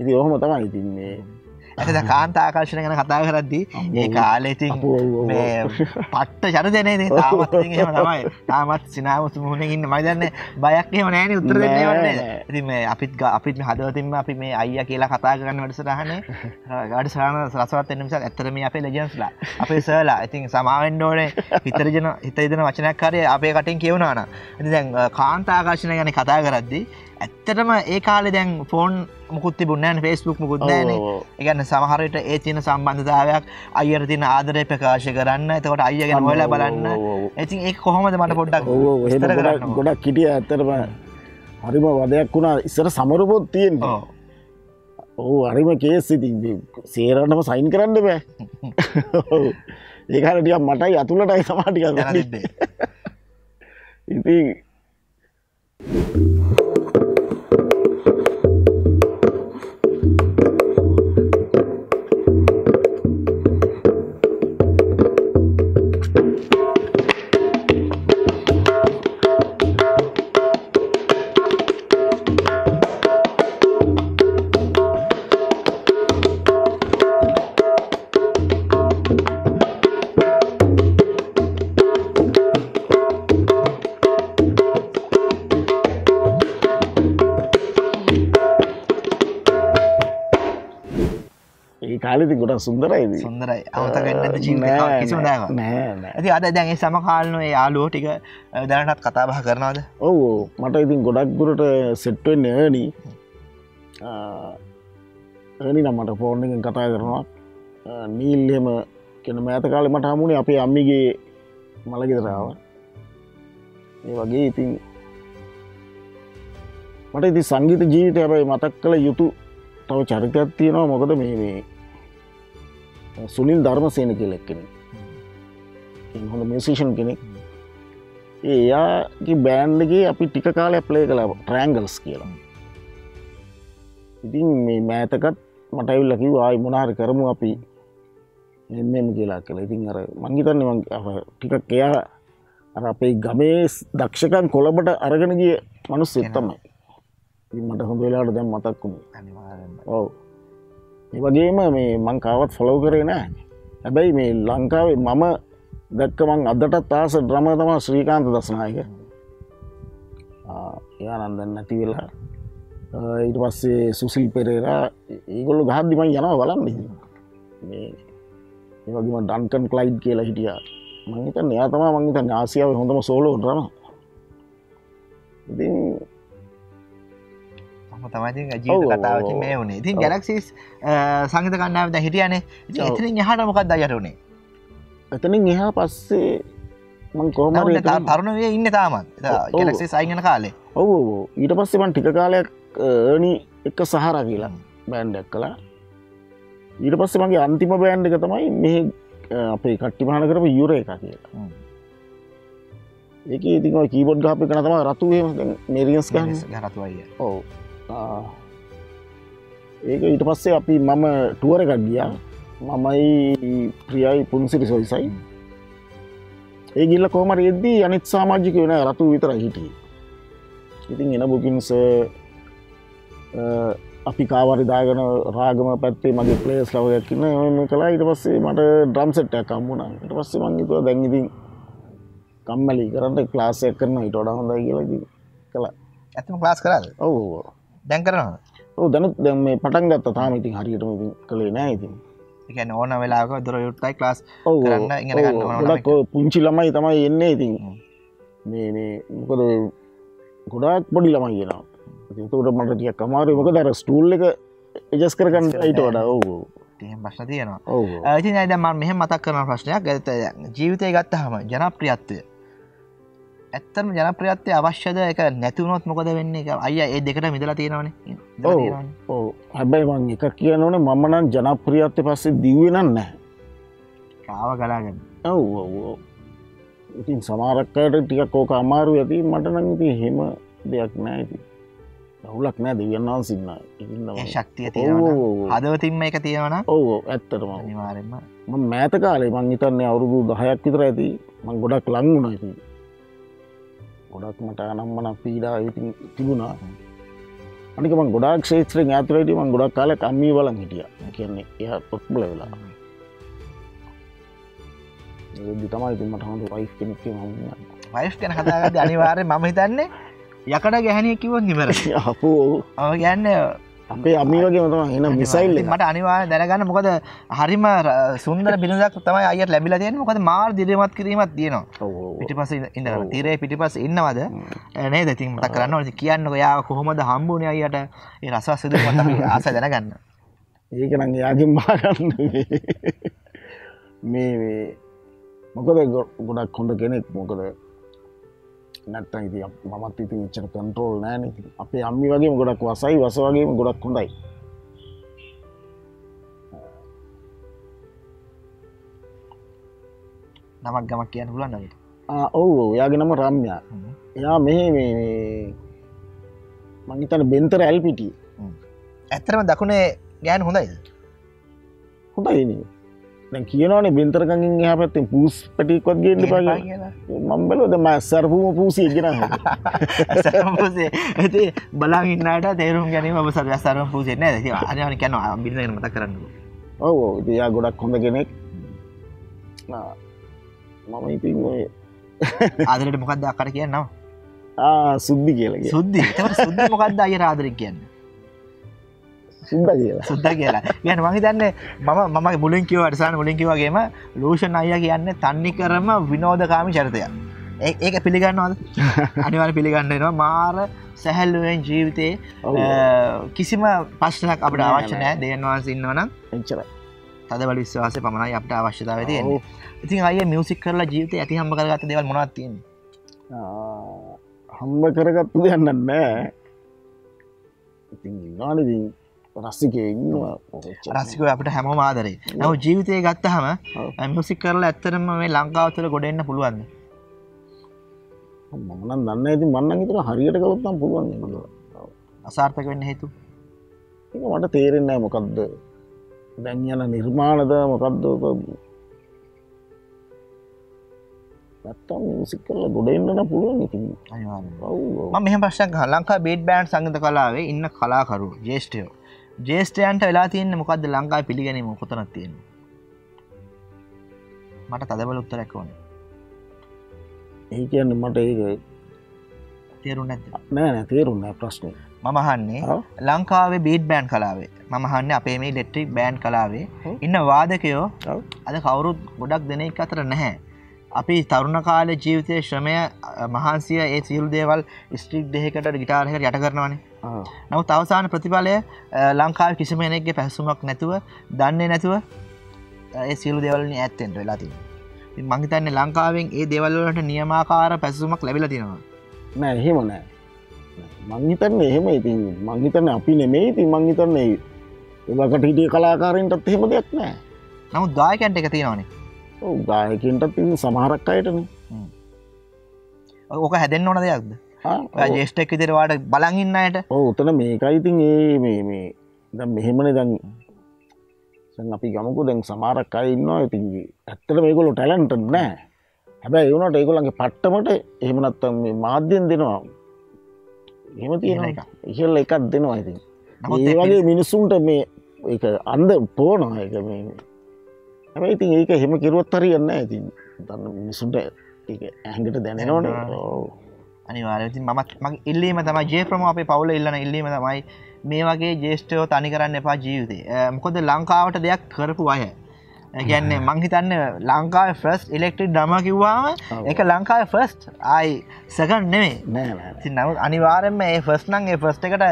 ඉතින් ඔහොම තමයි ඉතින් මේ ඇද කාන්ත ආකර්ශණ ගැන කතා කරද්දී ඒ කාලේ ඉතින් මේ පට්ට ජනදේ නේද තාමත් ඉතින් එහෙම තමයි තාමත් සිනාවුතු මොහොනේ ඉන්නේ මම දන්නේ බයක් එහෙම නැහැ නේ උත්තර දෙන්නේ නේද ඉතින් මේ අපිත් මේ හදවතින්ම අපි මේ අයියා කියලා කතා කරගන්න වැඩසටහනේ වැඩසටහන රසවත් වෙන්න නිසා ඇත්තට මේ අපේ ලෙජන්ඩ්ස්ලා අපේ සර්ලා ඉතින් සමාව වෙන්න ඕනේ හිත දෙන වචනයක් හරිය අපේ කටින් කියවනවා නම් ඉතින් දැන් කාන්ත ආකර්ශණ ගැන කතා කරද්දී ඇත්තටම ඒ කාලේ දැන් ෆෝන් මොකුත් තිබුණේ නැහැ නේ Facebook මොකුත් නැහැ නේ. ඒ කියන්නේ සමහර විට ඒ තියෙන සම්බන්ධතාවයක් අයියට තියෙන ආදරය ප්‍රකාශ කරන්න. එතකොට අයියා ගැන හොයලා බලන්න. ඉතින් ඒක කොහොමද මට පොඩ්ඩක් විස්තර කරන්න. ගොඩක් හිටියා ඇත්තටම හරිම වදයක් වුණා. ඉස්සර සමරුපොත් තියෙනවා. ඔව් හරිම කේස් ඉතින් සේරනම සයින් කරන්න බෑ. ඔව්. ඒක හරිය ටිකක් මටයි අතුලටයි සමහර ටිකක් දැනෙන්නේ. ඉතින් කාලෙදි ගොඩක් සුන්දරයිද සුන්දරයි අවතක නැද්ද ජීවිතේ කිසිම දායක නෑ නෑ ඉතින් අද දැන් මේ සමකාලීන ඒ ආලුව ටික දැනටත් කතා බහ කරනවද ඔව් ඔව් මට ඉතින් ගොඩක් දුරට සෙට් වෙන්නේ එර්නි නම් මට ෆෝන් එකෙන් කතා කරනවා නීල් එහෙම කියන මෑත කාලේ මට හමුුණේ අපේ අම්මිගේ මල ගෙදර ආවා මේ වගේ ඉතින් මට ඉතින් සංගීත ජීවිතය හැබැයි මතක් කළ යුතු තව චරිතයක් තියෙනවා මොකද මේ සුනිල් ධර්මසේන කියලා කෙනෙක්. ඒ හොඳ මියුසිෂන් කෙනෙක්. එයාගේ බෑන්ඩ් එකේ අපි ටික කාලයක් ප්ලේ කළා ට්‍රැන්ගල්ස් කියලා. ඉතින් මේ මෑතකත් මට ඇවිල්ලා කිව්වා ආයි මොන හරි කරමු අපි එම්එම් කියලා කියලා. ඉතින් අර මං හිතන්නේ මං ටිකක් එයා අර අපේ ගමේ දක්ෂකම් කොළඹට අරගෙන ගිය මිනිස්සෙක් තමයි. ඉතින් මට හොඳ වෙලාවට දැන් මතක් වුණා. අනිවාර්යෙන්ම. ඔව්. ඒ වගේම මේ මං කාවත් ෆලෝ කරේ නෑ. හැබැයි මේ ලංකාවේ මම දැක්ක මං අදටත් ආස ඩ්‍රමර් තමයි ශ්‍රීකාන්ත දසනායක. එයා නම් දැන් නැති වෙලා. ඊට පස්සේ සුසිල් පෙරේරා ඒගොල්ලෝ ගහද්දි මං යනවා බලන්න. මේ ඒ වගේම ඩන්කන් ක්ලයිඩ් කියලා හිටියා. මං හිතන්නේ එයා තමයි මං හිතන්නේ ආසියාවේ හොඳම සෝලෝ ඩ්‍රමර්. ඉතින් තමයි ජීවිත කතාවක මේ වුණේ. ඉතින් ගැලැක්සීස් සංගීත කණ්ඩායම දැන් හිටියානේ. ඉතින් එතනින් එහාට මොකක්ද අයියට උනේ? එතනින් එහා පස්සේ මම කොහොම හරි තරුණ වෙයේ ඉන්නේ තාමත්. ගැලැක්සීස් අයින් වෙන කාලේ. ඔව් ඔව් ඔව්. ඊට පස්සේ මම ටික කාලයක් එර්නි එක සහාරා කියලා බෑන්ඩ් එකක් කළා. ඊට පස්සේ මගේ අන්තිම බෑන්ඩ් එක තමයි මේ අපේ කට්ටි මහාන කරපු යුරේකා කියලා. ඒකේ ඉතින් ඔය කීබෝඩ් ගහපු කෙනා තමයි රතු එහෙම දැන් මේරියන්ස් ගහන්නේ. රතු අයියා. ඔව්. ඒක ඊට පස්සේ අපි මම ටුවර එකක් ගියා මමයි ප්‍රියයි පුන්සිරි සොයිසයි ඒ ගිල්ල කොහමර එද්දී අනිත් සමාජික වෙන රතු විතර හිටියේ ඉතින් එන බුකින්ස අපි කාවරි දාගෙන රාගම පැත්තේ මගේ ප්ලේස් ලවයක් ඉන්න මම කළා ඊට පස්සේ මට ඩ්‍රම් සෙට් එකක් හම්බුණා ඊට පස්සේ මම හිතුවා දැන් ඉතින් කම්මැලි කරන්න ක්ලාස් එකක් කරනවා ඊට වඩා හොඳයි කියලා කිව්වා. කළා. ඇත්තම ක්ලාස් කරාද? ඔව් ඔව්. දැන් කරනවද? ඔව් දැන් මේ පටන් ගත්තා තාම ඉතින් හරියටම ඉතින් කළේ නැහැ ඉතින්. ඒ කියන්නේ ඕන වෙලාවක දොර යුට්ටයි ක්ලාස් කරන්න ඉගෙන ගන්න ඕන නම් පුංචි ළමයි තමයි එන්නේ ඉතින්. මේ මොකද ගොඩාක් පොඩි ළමයි එනවා. ඉතින් උඩට මට ටිකක් අමාරුයි මොකද අර ස්ටූල් එක ඇඩ්ජස්ට් කරගන්න ඊට වඩා. ඔව් ඔව්. එහෙම ප්‍රශ්න තියෙනවා. ඉතින් දැන් මම මෙහෙම මතක් කරන ප්‍රශ්නයක් ජීවිතය ගත්තාම ජනප්‍රියත්වය. ඇත්තම ජනප්‍රියත්වය අවශ්‍යද? ඒක නැති වුණොත් මොකද වෙන්නේ? අයියා ඒ දෙකටම ඉඳලා තියෙනවනේ. ඔව්. ඔව්. හැබැයි මම එක කියනෝනේ මම නම් ජනප්‍රියත්වය පස්සේ දිව්වේ නම් නැහැ. කාව ගලාගෙන. ඔව් ඔව් ඔව්. ඉතින් සමහරකට ටිකක් ඕක අමාරුයි ඇති මට නම් ඉතින් එහෙම දෙයක් නැහැ ඉතින්. අවුලක් නෑ දෙවියන් වහන්සේ ඉන්නවා. ඒ ශක්තිය තියෙනවා. හදවතින්ම ඒක තියෙනවා. ඔව් ඔව් ඇත්තටම. අනිවාර්යෙන්ම. මම මෑත කාලේ මං හිතන්නේ අවුරුදු 10ක් විතර ඇති. මං ගොඩක් ලං වුණා ඉතින්. ගොඩක් මට අනම්මනක් පීඩා ඉතින් තිබුණා. අනික මං ගොඩාක් ක්ෂේත්‍රයෙන් ඈත් වෙලා මං ගොඩක් කාලයක් අම්මී බලන් හිටියා. ඒ කියන්නේ එයා පොත්බල වෙලා. ඒක තමයි ඉතින් මට හොඳ වයිෆ් කෙනෙක් තියෙනවා. වයිෆ් කෙනෙක් හදාගද්දී අනිවාර්යෙන් මම හිතන්නේ යකඩ ගැහණිය කිව්වොත් නිවැරදි. අපෝ. ඔව් කියන්නේ අපේ අම්මී වගේම තමයි එන මිසයිල් එක. මට අනිවාර්යෙන් දැනගන්න මොකද හරිම සුන්දර බිනදක් තමයි අයියට ලැබිලා තියෙන්නේ. මොකද මාර් දිරිමත් කිරීමක් තියෙනවා. ඔව් ඔව්. පිටිපස්සේ ඉඳලා තීරේ පිටිපස්සේ ඉන්නවද? නේද? ඉතින් මතක් කරන්න ඕනේ. කියන්නකෝ යාව කොහොමද හම්බුනේ අයියට? ඒ රසවත් සිදුවීම තමයි ආස දැනගන්න. ඒක නම් එයාගෙන් බාගන්න මේ මොකද ගොඩක් හොඳ කෙනෙක් මොකද නැත්තම් ඉතින් මමත් ඉතින් එච්චර කන්ට්‍රෝල් නැහැනේ. අපේ අම්මි වගේම ගොඩක් වසයි වස වගේම ගොඩක් හොඳයි. නමක් ගමක් කියන්න පුළුවන් නේද? ඔව් ඔව්. එයාගේ නම රම්‍යා. එයා මෙහි මං හිතන්නේ බෙන්තර ඇල්පිටි. ඇත්තටම දකුණේ ගෑනු හොඳයිද? හොඳයි නේ. දැන් කියනවනේ බෙන්තර ගංගෙන් එහා පැත්තෙන් පූස් පැටියෙක්වත් ගේන්න එපා කියලා. මම බැලුවද මම සර්පුම පූසියෙක් ගෙනහම. සර්පුම පූසිය. ඉතින් බලන් ඉන්න අයට තේරුම් ගැනීම ඔබ සර්පුම පූසියෙක් නේද? ඉතින් අනේ කියනවා බින්දගෙන මතක් කරන්නකෝ. ඔව් ඔව්. ඉතින් යා ගොඩක් හොඳ කෙනෙක්. මම ඉතින් ඔය ආදරේට මොකක්ද අක්කට කියන්නේ නම? සුද්ධි කියලා කියනවා. සුද්ධි. ඒකට සුද්ධි මොකක්ද අයියා ආදරේ කියන්නේ? සුද්දා කියලා. يعني මම හිතන්නේ මම මුලින් කිව්වා අරසාන මුලින් කිව්වා වගේම ලූෂන් අයියා කියන්නේ තන්නේ කරම විනෝදකාමී චරිතයක්. ඒක පිළිගන්නවද? අනිවාර්යයෙන් පිළිගන්න වෙනවා. මාර සැහැල්ලුවෙන් ජීවිතේ කිසිම ප්‍රශ්නයක් අපිට අවශ්‍ය නැහැ. දෙයන් වහන්සේ ඉන්නවනම් එච්චරයි. තදබල විශ්වාසය පමණයි අපිට අවශ්‍යතාවය තියෙන්නේ. ඉතින් අයියා මියුසික් කරලා ජීවිතේ ඇති හම්බ කරගත්ත දේවල් මොනවද තියෙන්නේ? හම්බ කරගත්ත දෙයක් නැහැ. ඉතින් ඉන්නවනේ රසිකය අපට හැම ආදරේ. නව ජීවිතය ගත්තහම මියුසික් කරලා ඇත්තටම මේ ලංකාව තුළ ගොඩ එන්න පුළුවන්. මම නම් දන්නේ නැහැ ඉතින් මම නම් හිතන හරියට කළොත් නම් පුළුවන් නේද? අසාර්ථක වෙන්න හේතු. ඒක මට තේරෙන්නේ නැහැ මොකද්ද? දැන් යන නිර්මාණද මොකද්ද? නැත්තම් මියුසික් කරලා ගොඩ එන්න නම් පුළුවන් ඉතින්. අනිවාර්යයෙන්ම. ඔව් ඔව්. මම මෙහෙම ප්‍රශ්නයක් අහනවා. ලංකා බීට් බෑන්ඩ් සංගීත කලාවේ ඉන්න කලාකරුවෝ ජේෂ්ඨයෝ ජේෂ්ඨයන්ට වෙලා තියෙන්නේ මොකද්ද ලංකාවේ පිළිගැනීම කොතනක් තියෙන්නේ? මට තදබල උත්තරයක් ඕනේ. ඒ කියන්නේ මට ඒක තේරුණේ නැද්ද? නෑ නෑ තේරුණා ප්‍රශ්නේ. මම අහන්නේ ලංකාවේ බීට් බෑන්ඩ් කලාවේ මම අහන්නේ අපේ මේ ඉලෙක්ට්‍රික් බෑන්ඩ් කලාවේ ඉන්න වාදකයෝ අද කවුරුත් ගොඩක් දෙනෙක් අතර නැහැ. අපි තරුණ කාලේ ජීවිතයේ ශ්‍රමය මහන්සිය ඒ සියලු දේවල් ස්ට්‍රික් දෙකකට গিitar එකකට යට කරනවානේ. නමුත් අවසාන ප්‍රතිඵලය ලංකාවේ කිසිම කෙනෙක්ගේ පැහැසුමක් නැතුව, දන්නේ නැතුව ඒ සියලු දේවල් වලින් ඈත් වෙන්න වෙලා තියෙනවා. ඉතින් මං හිතන්නේ ලංකාවෙන් ඒ දේවල් වලට නියමාකාර පැහැසුමක් ලැබිලා තියෙනවා. නෑ එහෙම නෑ. මං හිතන්නේ එහෙම ඉතින් මං හිතන්නේ අපි නෙමෙයි ඉතින් මං හිතන්නේ ඒ වකට හිටිය කලාකාරයින්ටත් එහෙම දෙයක් නෑ. නමුත් ගායකයන්ට එක තියෙනවානේ. ඔව් ගායකයන්ට තියෙන සමහරක් අයටනේ. ඔක හැදෙන්න ඕන දෙයක්ද? ආ ජේෂ්ඨ එක් විදිහට වාඩ බලන් ඉන්න අයට. ඔව් උතන මේකයි ඉතින් මේ දැන් මෙහෙමනේ දැන් අපි ගමුකෝ දැන් සමහරක් අය ඉන්නවා ඉතින් ඇත්තට මේගොල්ලෝ ටැලන්ටඩ් නෑ. හැබැයි ඒ වුණාට ඒගොල්ලන්ගේ පට්ටමට එහෙම නැත්තම් මේ මාධ්‍යෙන් දෙනවා. එහෙම තියෙන එක. ඉතින් එකක් දෙනවා ඉතින්. ඒ වගේ මිනිසුන්ට මේ ඒක අඳ පොනවා ඒක මේ හැබැයි ඉතින් ඒක එහෙම කිරුවත් හරියන්නේ නැහැ ඉතින්. දන්න මිනිසුන්ට ඇඟට දැනෙනවනේ. ඔව්. අනිවාර්යයෙන්. ඉතින් මම ඉල්ලීම තමයි J Promo අපේ පවුල ඉල්ලන ඉල්ලීම තමයි මේ වගේ ජේෂ්ඨයෝ තනි කරන්න එපා ජීවිතේ. මොකද ලංකාවට දෙයක් කරපු අය. ඒ කියන්නේ මං හිතන්නේ ලංකාවේ ෆස්ට් ඉලෙක්ට්‍රික් ඩ්‍රම කිව්වම ඒක ලංකාවේ ෆස්ට් ආයි සෙකන්ඩ් නෙමෙයි. නෑ නෑ. ඉතින් නමුත් අනිවාර්යයෙන්ම මේ ෆස්ට් නම් ඒ ෆස්ට් එකට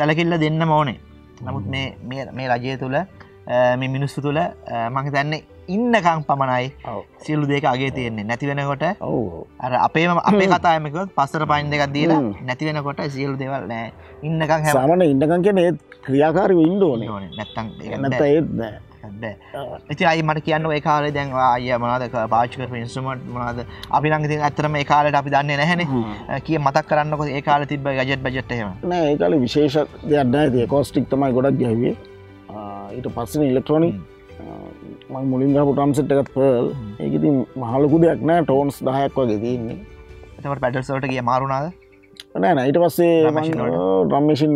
සැලකිල්ල දෙන්නම ඕනේ. නමුත් මේ රජය තුල මේ මිනිස්සු තුල මං හිතන්නේ ඉන්නකම් පමණයි සියලු දෙයක අගේ තියෙන්නේ. නැති වෙනකොට අර අපේම අපේ කතාවෙම කිව්වොත් පස්සට පයින් දෙකක් දීලා නැති වෙනකොට සියලු දේවල් නැහැ. ඉන්නකම් හැම සාමාන්‍ය ඉන්නකම් කියන්නේ ක්‍රියාකාරීව ඉන්න ඕනේ. නැත්තම් ඒක නෑ. ඉතින් අයියා මට කියන්න ඔය කාලේ දැන් අයියා මොනවද පාවිච්චි කරපු ඉන්ස්ට්‍රුමන්ට් මොනවද? අපි නම් ඉතින් ඇත්තටම ඒ කාලේට අපි දන්නේ නැහැනේ. කී මතක් කරන්නකො ඒ කාලේ තිබ්බ ගැජට් බජට් එහෙම. නෑ ඒ කාලේ විශේෂ දෙයක් නැහැ. ඒක කෝස්ටික් තමයි ගොඩක් ගහුවේ. ඊට පස්සේ ඉලෙක්ට්‍රොනික මම මුලින්ම ගහපු ට්‍රම් සෙට් එකත් පර්ල්. ඒක ඉතින් මහලුකු දෙයක් නෑ ටෝන්ස් 10ක් වගේ තියෙන්නේ. එතකොට පැඩල්ස් වලට ගියා මාරු වුණාද? නෑ නෑ ඊට පස්සේ drum machine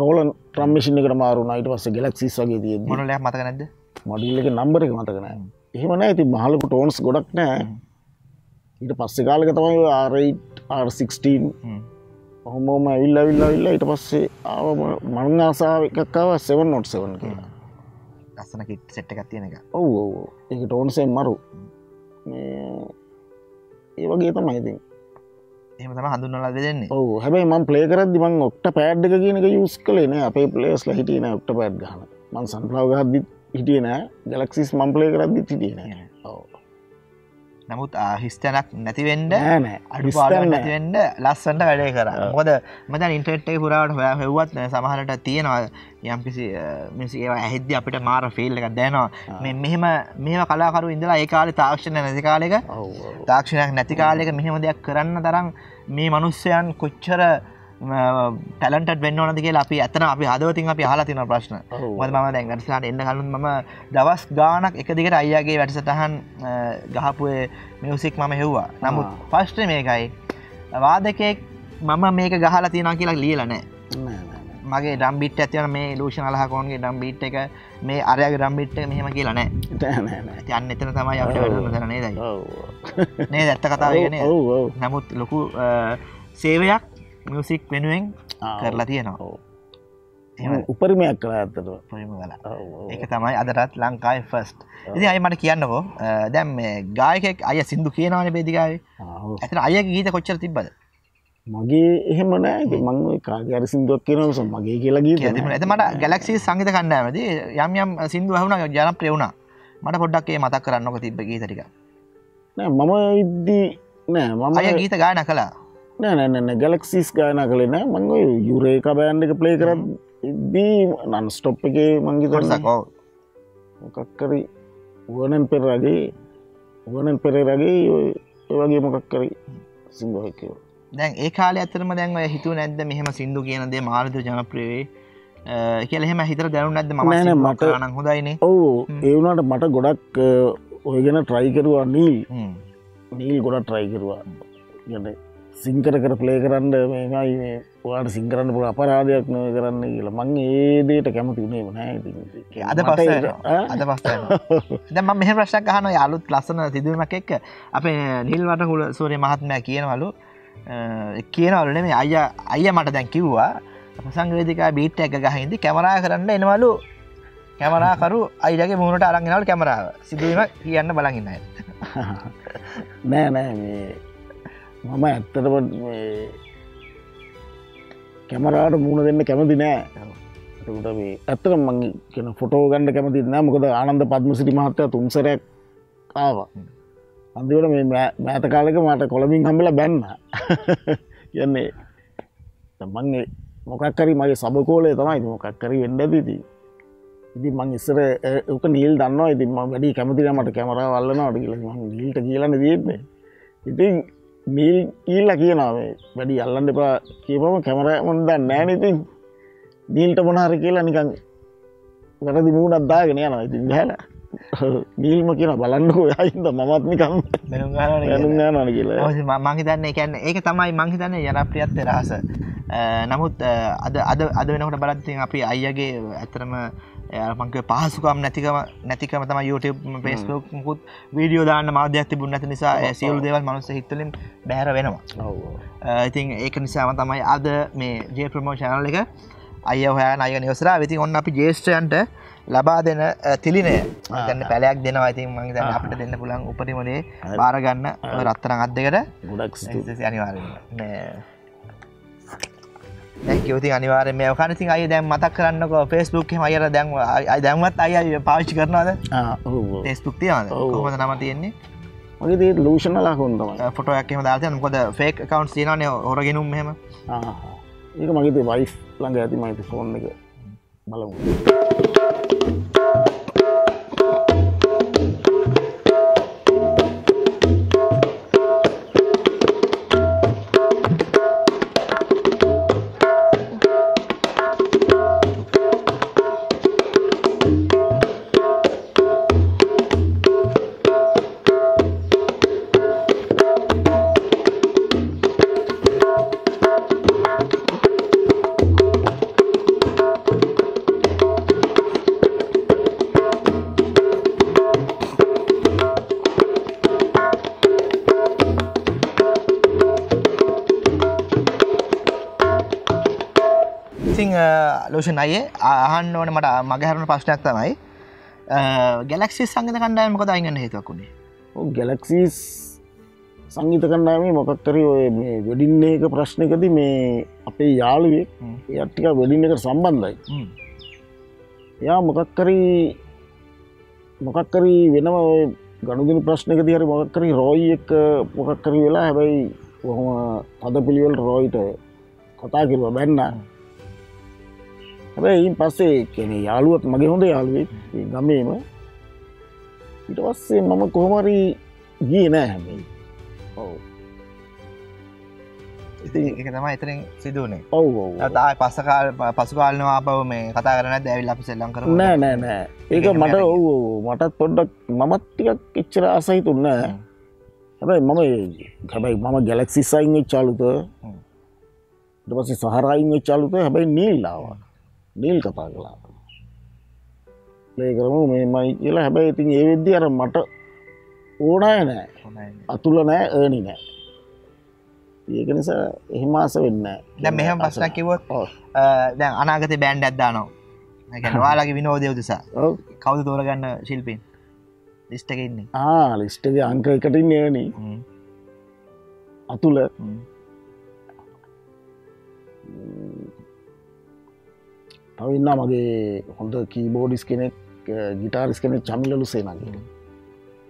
Roland drum machine එකට මාරු වුණා. ඊට පස්සේ ගැලැක්සීස් වගේ තියෙන්නේ. මොඩලයක් මතක නැද්ද? මොඩල් එකේ නම්බර් එක මතක නෑ. එහෙම නෑ ඉතින් මහලුකු ටෝන්ස් ගොඩක් නෑ. ඊට පස්සේ කාලෙක තමයි R8 R16 ඔහොමම ඇවිල්ලා ඊට පස්සේ ආව මම ආසාව එකක් ආවා 707 කියලා. ලස්සන කිට් සෙට් එකක් තියෙන එක. ඔව් ඔව් ඔව්. ඒක ටෝන්සෙන් මරු. මේ ඒ වගේ තමයි ඉතින්. එහෙම තමයි හඳුන්වලා දෙන්නේ. ඔව්. හැබැයි මම ප්ලේ කරද්දි මම ඔක්ටපෑඩ් එක කියන එක යූස් කළේ නෑ. අපේ ප්ලේයර්ස්ලා හිටියේ නෑ ඔක්ටපෑඩ් ගන්න. මම සන්ෆ්ලවර් ගහද්දි හිටියේ නෑ. ගැලැක්සීස් මම ප්ලේ කරද්දි හිටියේ නෑ. ඔව්. නමුත් හිස්තැනක් නැති වෙන්න අඩුපාඩුවක් නැති වෙන්න ලස්සනට වැඩේ කරා. මොකද මම දැන් ඉන්ටර්නෙට් එකේ පුරාවට හොයා හෙව්වත් සමහරට තියෙනවා යම්කිසි මිනිස් ඒවා ඇහෙද්දි අපිට මාර ෆීල් එකක් දැනෙනවා. මේ මෙහෙම කලාකරුවෝ ඉඳලා ඒ කාලේ තාක්ෂණය නැති කාලෙක තාක්ෂණයක් නැති කාලෙක මෙහෙම දෙයක් කරන්න තරම් මේ මිනිස්සයන් කොච්චර ටැලන්ටඩ් වෙන්න ඕනද කියලා අපි අතන අපි හදවතින් අපි අහලා තියෙන ප්‍රශ්න. මොකද මම දැන් වැඩසටහනට එන්න කලින් මම දවස් ගාණක් එක දිගට අයියාගේ වැඩසටහන් ගහපු ඒ මියුසික් මම හෙව්වා. නමුත් ෆස්ට් මේකයි වාදකයෙක් මම මේක ගහලා තියනවා කියලා ලියලා නැහැ. මගේ ඩ්‍රම් බීට් එකක් තියෙනවා මේ ලූෂන් අලහකෝන්ගේ ඩ්‍රම් බීට් එක මේ අරයාගේ ඩ්‍රම් බීට් එක මෙහෙම කියලා නැහැ. නෑ නෑ නෑ. ඉතින් අන්න එතන තමයි අපිට වැඩම කරන්නේ නේද? ඔව්. නේද ඇත්ත කතාව ඒක නේද? ඔව් ඔව්. නමුත් ලොකු සේවයක් මියසික් වෙනුවෙන් කරලා තියෙනවා. එහෙම උපරිමයක් කරලා ඇත්තටම ප්‍රේම ගලා. ඒක තමයි අදටත් ලංකාවේ ෆස්ට්. ඉතින් අය මට කියන්නකෝ දැන් මේ ගායකයෙක් අය සින්දු කියනවනේ බෙදිගාවේ. ආ. ඇත්තට අයගේ ගීත කොච්චර තිබ්බද? මගේ එහෙම නෑ. ඉතින් මම ওই කාගේ හරි සින්දුවක් කියනවා මගේ කියලා ගීත. ඒත් මට ගැලැක්සි සංගීත කණ්ඩායමේදී යම් යම් සින්දු අහුණා ජනප්‍රිය වුණා. මට පොඩ්ඩක් ඒ මතක් කරන්නකෝ තිබ්බ ගීත ටික. නෑ මම ඉද්දි නෑ මම අය ගීත ගායනා කළා. නෑ නෑ නෑ ගැලැක්සීස් ගායනා කළේ නෑ. මම ඔය යුරේකා බෑන්ඩ් එක ප්ලේ කරද්දී නන් ස්ටොප් එකේ මං ගිහින් ඔව් මොකක් හරි වර්ණන් පෙරරගේ ඔය වගේ මොකක් හරි සින්දු එකක් කියලා. දැන් ඒ කාලේ ඇත්තටම දැන් ඔය හිතුව නැද්ද මෙහෙම සින්දු කියන දේ මාර්ග ජනප්‍රිය වෙයි කියලා? එහෙම හිතට දැනුනේ නැද්ද මම සින්දු කරා නම් හොඳයිනේ? ඔව් ඒ වුණාට මට ගොඩක් ඔය ගැන try කරුවා නීල්. නීල් ගොඩක් try කරුවා. يعني සිංකර කර ප්ලේ කරන්න මේකයි මේ ඔයාලට සිං කරන්න පුළුවන් අපරාධයක් නෙවෙයි කරන්න කියලා. මම ඒ දෙයට කැමති උනේම නෑ ඉතින්. අද පස්සේ දැන් මම මෙහෙම ප්‍රශ්නයක් අහනවා. ඒ අලුත් ලස්සන සිදුවීමක් එක්ක අපේ නිල් වටකුල සූර්ය මහත්මයා කියනවලු නෙමෙයි අයියා මට දැන් කිව්වා ප්‍රසංග වේදිකාවේ බීට් එක ගහින්දි කැමරා කරන්න එනවලු. කැමරා කරු අයියාගේ මූණට අරන් එනවලු කැමරාව. සිදුවීම කියන්න බලන් ඉන්න අය. නෑ නෑ මේ මම ඇත්තටම කැමරාට මුණ දෙන්න කැමති නෑ. එතකොට මේ ඇත්තටම මම කියන ෆොටෝ ගන්න කැමති නෑ. මොකද ආනන්ද පද්මසිරි මහත්තයා තුන්සරයක් ආවා. අන්තිමට මේ මෑත කාලෙක මට කොළඹින් හම්බෙලා බැන්නා. කියන්නේ මම මොකක් හරි මගේ සබකෝලේ තමයි මොකක් හරි වෙන්න ඇති ඉතින්. ඉතින් මම ඉස්සර ඔක නීල් දන්නවා. ඉතින් මම වැඩි කැමති නෑ මට කැමරාව අල්ලනවාට කියලා. මම නීල්ට කියලානේ තියෙන්නේ. ඉතින් නිල් කියලා කියනවා මේ වැඩි අල්ලන්න එපා කියපම කැමරා මොන දන්නේ නැහැ නේ. ඉතින් නිල්ට මොන හරි කියලා නිකන් වැරදි මූණක් දාගෙන යනවා. ඉතින් ගහලා නිල්ම කියනවා බලන්නකෝ එයායින්ද මමත් නිකන් දැනුම් ගන්නවනේ කියලා. ඔව් මම හිතන්නේ කියන්නේ ඒක තමයි මම හිතන්නේ ජනප්‍රියත්වයේ රහස. නමුත් අද වෙනකොට බලද්දී අපි අයියාගේ ඇත්තටම මංක පහසුකම් නැතිකම තමයි YouTube Facebook මුකුත් වීඩියෝ දාන්න මාධ්‍යයක් තිබුණ නැති නිසා ඒ සියලු දේවල් මනුස්ස හිත්වලින් බැහැර වෙනවා. ඔව්. ඉතින් ඒක නිසාම තමයි අද මේ J Promo channel එක අයියා හොයන අයගෙන ඉවසලා. ඉතින් ඔන්න අපි ජේෂ්ඨයන්ට ලබා දෙන තිලිනය දැන් පැලයක් දෙනවා. ඉතින් මම දැන් අපිට දෙන්න පුළුවන් උපරිම දේ බාර ගන්න රත්තරන් අත් දෙකට ගොඩක් ස්තුතියි අනිවාර්යෙන්ම. මේ Thank you. අනිවාර්යෙන් මේව කන ඉතින් අයියා දැන් මතක් කරන්නකෝ Facebook එහෙම අයියා දැන් දැන්වත් අයියා පාවිච්චි කරනවද? ඔව්. Facebook තියනවද? කොහොමද නම තියෙන්නේ? මගේ තියෙන්නේ Lucian Alahakoon තමයි. ෆොටෝ එකක් එහෙම දාලා තියෙනවා. මොකද fake accounts තියෙනවනේ හොරගෙනුම් එහෙම. ඒක මගේ තියෙන්නේ wife ළඟ ඇති මගේ phone එක. බලමු. Lucian අයියේ අහන්න ඕනේ මට මගේ හරන ප්‍රශ්නයක් තමයි ගැලැක්සි සංගීත කණ්ඩායම මොකද අයින් වෙන්න හේතුවක් උනේ? ඔව් ගැලැක්සි සංගීත කණ්ඩායමේ මොකක් හරි ඔය මේ වෙඩින් එක ප්‍රශ්නකදී මේ අපේ යාළුවෙක් එයා ටික වෙඩින් එකට සම්බන්ධයි. එයා මොකක් හරි වෙනම ඔය ගනුදෙනු ප්‍රශ්නකදී හරි මොකක් හරි රොයි එක මොකක් හරි වෙලා හැබැයි කොහොම පදපිළිවෙල රොයිට කතා කරුවා බැන්නා. හැබැයි පස්සේ කියන්නේ යාළුවත් මගේ හොඳ යාළුවෙක් ගමේම ඊට පස්සේ මම කොහොම හරි ගියේ නෑ හැබැයි. ඔව්. ඉතින් ඒක තමයි එතනින් සිදු වුනේ. ඔව් ඔව්. ආයෙ පසුකාලීනව ආපහු මේ කතා කරන්නේ නැද්ද? ඇවිල්ලා අපි සෙල්ලම් කරමු. නෑ නෑ නෑ. ඒක මට ඔව් ඔව් මටත් පොඩ්ඩක් මමත් ටිකක් එච්චර ආසයි තුන්නේ නෑ. හැබැයි මම ගැලැක්සි සයින් එක චාලුත. ඊට පස්සේ සහරයින් එක චාලුත හැබැයි නීලාවා. ඩීල් කතා කළා. ප්ලේ කරමු මේමයි කියලා. හැබැයි ඉතින් ඒ වෙද්දි අර මට ඕනෑ නෑ. අතුල නෑ, එර්නි නෑ. ඒක නිසා එහෙම ආස වෙන්නේ නෑ. දැන් මෙහෙම ප්‍රශ්නක් කිව්වොත් දැන් අනාගතේ බෑන්ඩ් එකක් දානවා. ඒ කියන්නේ ඔයාලගේ විනෝදය උදෙසා. ඔව්. කවුද තෝරගන්න ශිල්පීන්? ලිස්ට් එකේ ඉන්නේ. ලිස්ට් එකේ අංක එකට ඉන්නේ එර්නි. අතුල ඉන්න මගේ හොඳ කීබෝඩිස් කෙනෙක්, ගිටාරිස් කෙනෙක් චමිල ලුසේන කෙනෙක්.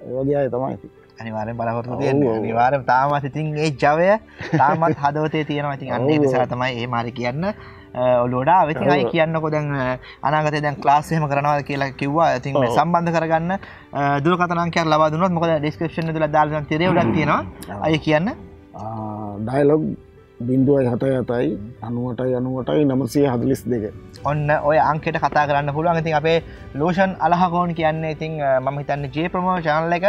ඒ වගේ අය තමයි ඉතින්. අනිවාර්යෙන් බලාපොරොත්තු තියෙනවා. අනිවාර්යෙන් තාමත් ඉතින් ඒ ජවය තාමත් හදවතේ තියෙනවා. ඉතින් අන්න ඒ නිසා තමයි එහෙම හරි කියන්න ඔලුවට ආවේ. ඉතින් අය කියන්නකෝ දැන් අනාගතේ දැන් ක්ලාස් එහෙම කරනවාද කියලා කිව්වා. ඉතින් මේ සම්බන්ධ කරගන්න දුරකථන අංකයක් ලබා දුන්නොත් මොකද ඩිස්ක්‍රිප්ෂන් එකේ දාලා තියෙන තීරයක් තියෙනවා. අය කියන්න. ඩයලොග් 077 98 942. ඔන්න ඔය අංකයට කතා කරන්න පුළුවන්. ඉතින් අපේ Lucian Alahakoon කියන්නේ ඉතින් මම හිතන්නේ J Promo channel එක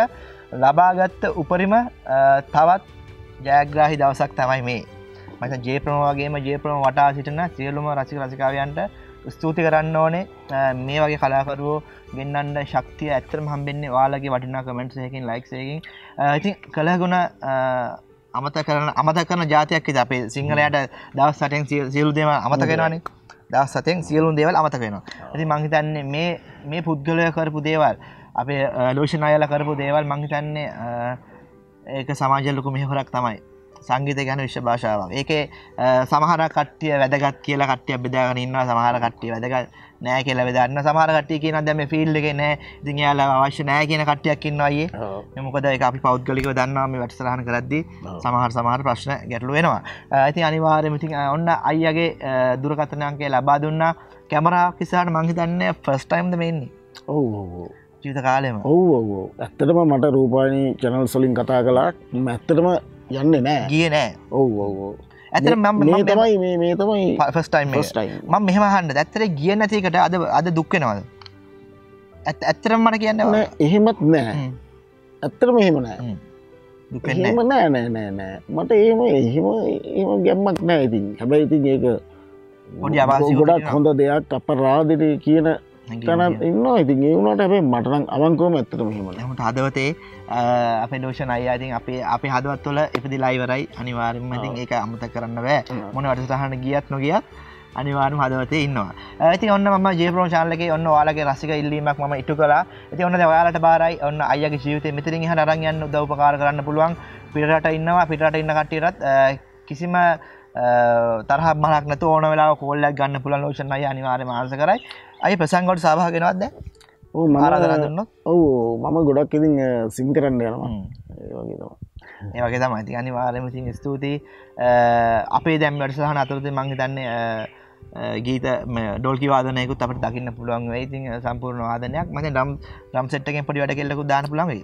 ලබාගත් උපරිම තවත් ජයග්‍රාහී දවසක් තමයි මේ. මම හිතන්නේ J Promo වගේම J Promo වටා සිටින සියලුම රසික රසිකාවයන්ට ස්තුති කරන්න ඕනේ. මේ වගේ කලාකරුවෝ ගෙන්නන්න ශක්තිය ඇත්තටම හම්බෙන්නේ ඔයාලගේ වටිනා කමෙන්ට්ස් එකකින්, ලයික්ස් එකකින්. ඉතින් කලගුණ අමතක කරන જાතියක් ඉතින් අපේ සිංහලයට දවස් 8න් සියලු දේම අමතක වෙනවානේ. දවස් 7න් සියලුම දේවල් අමතක වෙනවා. ඉතින් මම හිතන්නේ මේ පුද්ගලයා කරපු දේවල්, අපේ Lucian අයලා කරපු දේවල් මම හිතන්නේ ඒක සමාජයේ ලොකු මෙහෙවරක් තමයි. සංගීතය ගැන විශ්ව භාෂාවක්. ඒකේ සමහර කට්ටිය වැදගත් කියලා කට්ටිය බෙදාගෙන ඉන්නවා. සමහර කට්ටිය වැදගත් නෑ කියලා බෙදාගන්න. සමහර කට්ටිය කියනවා දැන් මේ ෆීල්ඩ් එකේ නෑ. ඉතින් එයාලා අවශ්‍ය නෑ කියන කට්ටියක් ඉන්නවා අයියේ. මේ මොකද ඒක අපි පෞද්ගලිකව දන්නවා මේ වැඩසටහන කරද්දී සමහර ප්‍රශ්න ගැටලු වෙනවා. ඉතින් අනිවාර්යයෙන්ම ඉතින් ඔන්න අයියාගේ දුරකථන අංකය ලබා දුන්නා. කැමරාවක් ඉස්සරහට මං හිතන්නේ ෆස්ට් ටයිම්ද මේ ඉන්නේ. ඔව් ඔව් ඔව්. ජීවිත කාලෙම. ඔව් ඔව් ඔව්. ඇත්තටම මට රූපවාහිනී channels වලින් කතා කළා. මම ඇත්තටම යන්නේ නෑ. ගියේ නෑ. ඔව් ඔව් ඔව්. ඇත්තටම මේ තමයි ෆස්ට් ටයිම් එක. මම මෙහෙම අහන්නද ඇත්තට ගියේ නැති එකට අද දුක් වෙනවද? ඇත්තටම මට කියන්න බෑ. එහෙමත් නෑ. ඇත්තටම එහෙම නෑ. දුක නෑ. එහෙම නෑ. මට එහෙම ගැම්මක් නෑ ඉතින්. හැබැයි ඉතින් ඒක පොඩි අවාසියක්. ගොඩක් හොඳ දෙයක් අපරාධිතේ කියන හදවතේ අපේ ලෝෂන් අයියා ඉතින් අපේ හදවත් වල ඉපදි ලයිව් වරයි අනිවාර්යයෙන්ම ඉතින් ඒක අමතක කරන්න බෑ මොන වැඩසටහන ගියත් නොගියත් අනිවාර්යයෙන්ම හදවතේ ඉන්නවා ඉතින් ඔන්න මම ජේ ප්‍රොමෝ channel එකේ ඔන්න ඔයාලගේ රසික ඉල්ලීමක් මම ඉටු කළා ඉතින් ඔන්න දැන් ඔයාලට බාරයි ඔන්න අයියාගේ ජීවිතේ මෙතනින් ඉහළ අරන් යන්න උදව් උපකාර කරන්න පුළුවන් පිටරට ඉන්නවා පිටරට ඉන්න කට්ටියටත් කිසිම තරහ මලක් නැතුව ඕන වෙලාවක කෝල් එකක් ගන්න පුළුවන් ලෝෂන් අයියා අනිවාර්යයෙන්ම ආශිර්වාද කරයි අය ප්‍රසංග වලට සහභාගී වෙනවද දැන් ඔව් මම ආරාධනා කරනවා ඔව් මම ගොඩක් ඉතින් සින් කරන්න යනවා ඒ වගේ තමයි ඉතින් අනිවාර්යයෙන්ම ඉතින් ස්තුතියි අපේ දැන් වැඩසටහන අතරදී මම හිතන්නේ ගීත ඩෝල්කි වාදනයකුත් අපිට දකින්න පුළුවන් වෙයි ඉතින් සම්පූර්ණ වාදනයක් මම දැන් ඩ්‍රම් සෙට් එකෙන් පොඩි වැඩ කෙල්ලකුත් දාන්න පුළුවන් වෙයි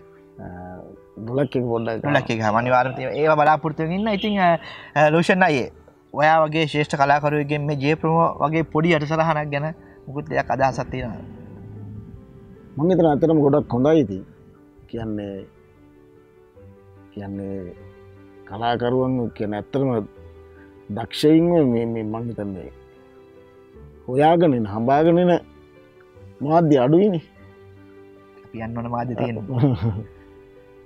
ඩොලක් එක පොඩ්ඩක් ඩොලක් එක අනිවාර්යයෙන්ම තියෙනවා ඒව බලාපොරොත්තුෙන් ඉන්න ඉතින් ලෝෂන් අයියේ ඔයා වගේ ශ්‍රේෂ්ඨ කලාකරුවෙක්ගෙන් මේ ජේ ප්‍රොමෝ වගේ පොඩි අටසරහනක් ගැන මොකුත් දෙයක් අදහසක් තියෙනවද මම හිතන අතරම ගොඩක් හොඳයි ඉතින් කියන්නේ කලාකරුවන් කියන්නේ ඇත්තටම දක්ෂයින් මේ මම හිතන්නේ හොයාගෙන ඉන්න හඹාගෙන ඉන්න මාධ්‍ය අඩුයිනේ අපි යන්න ඕන මාධ්‍ය තියෙනවා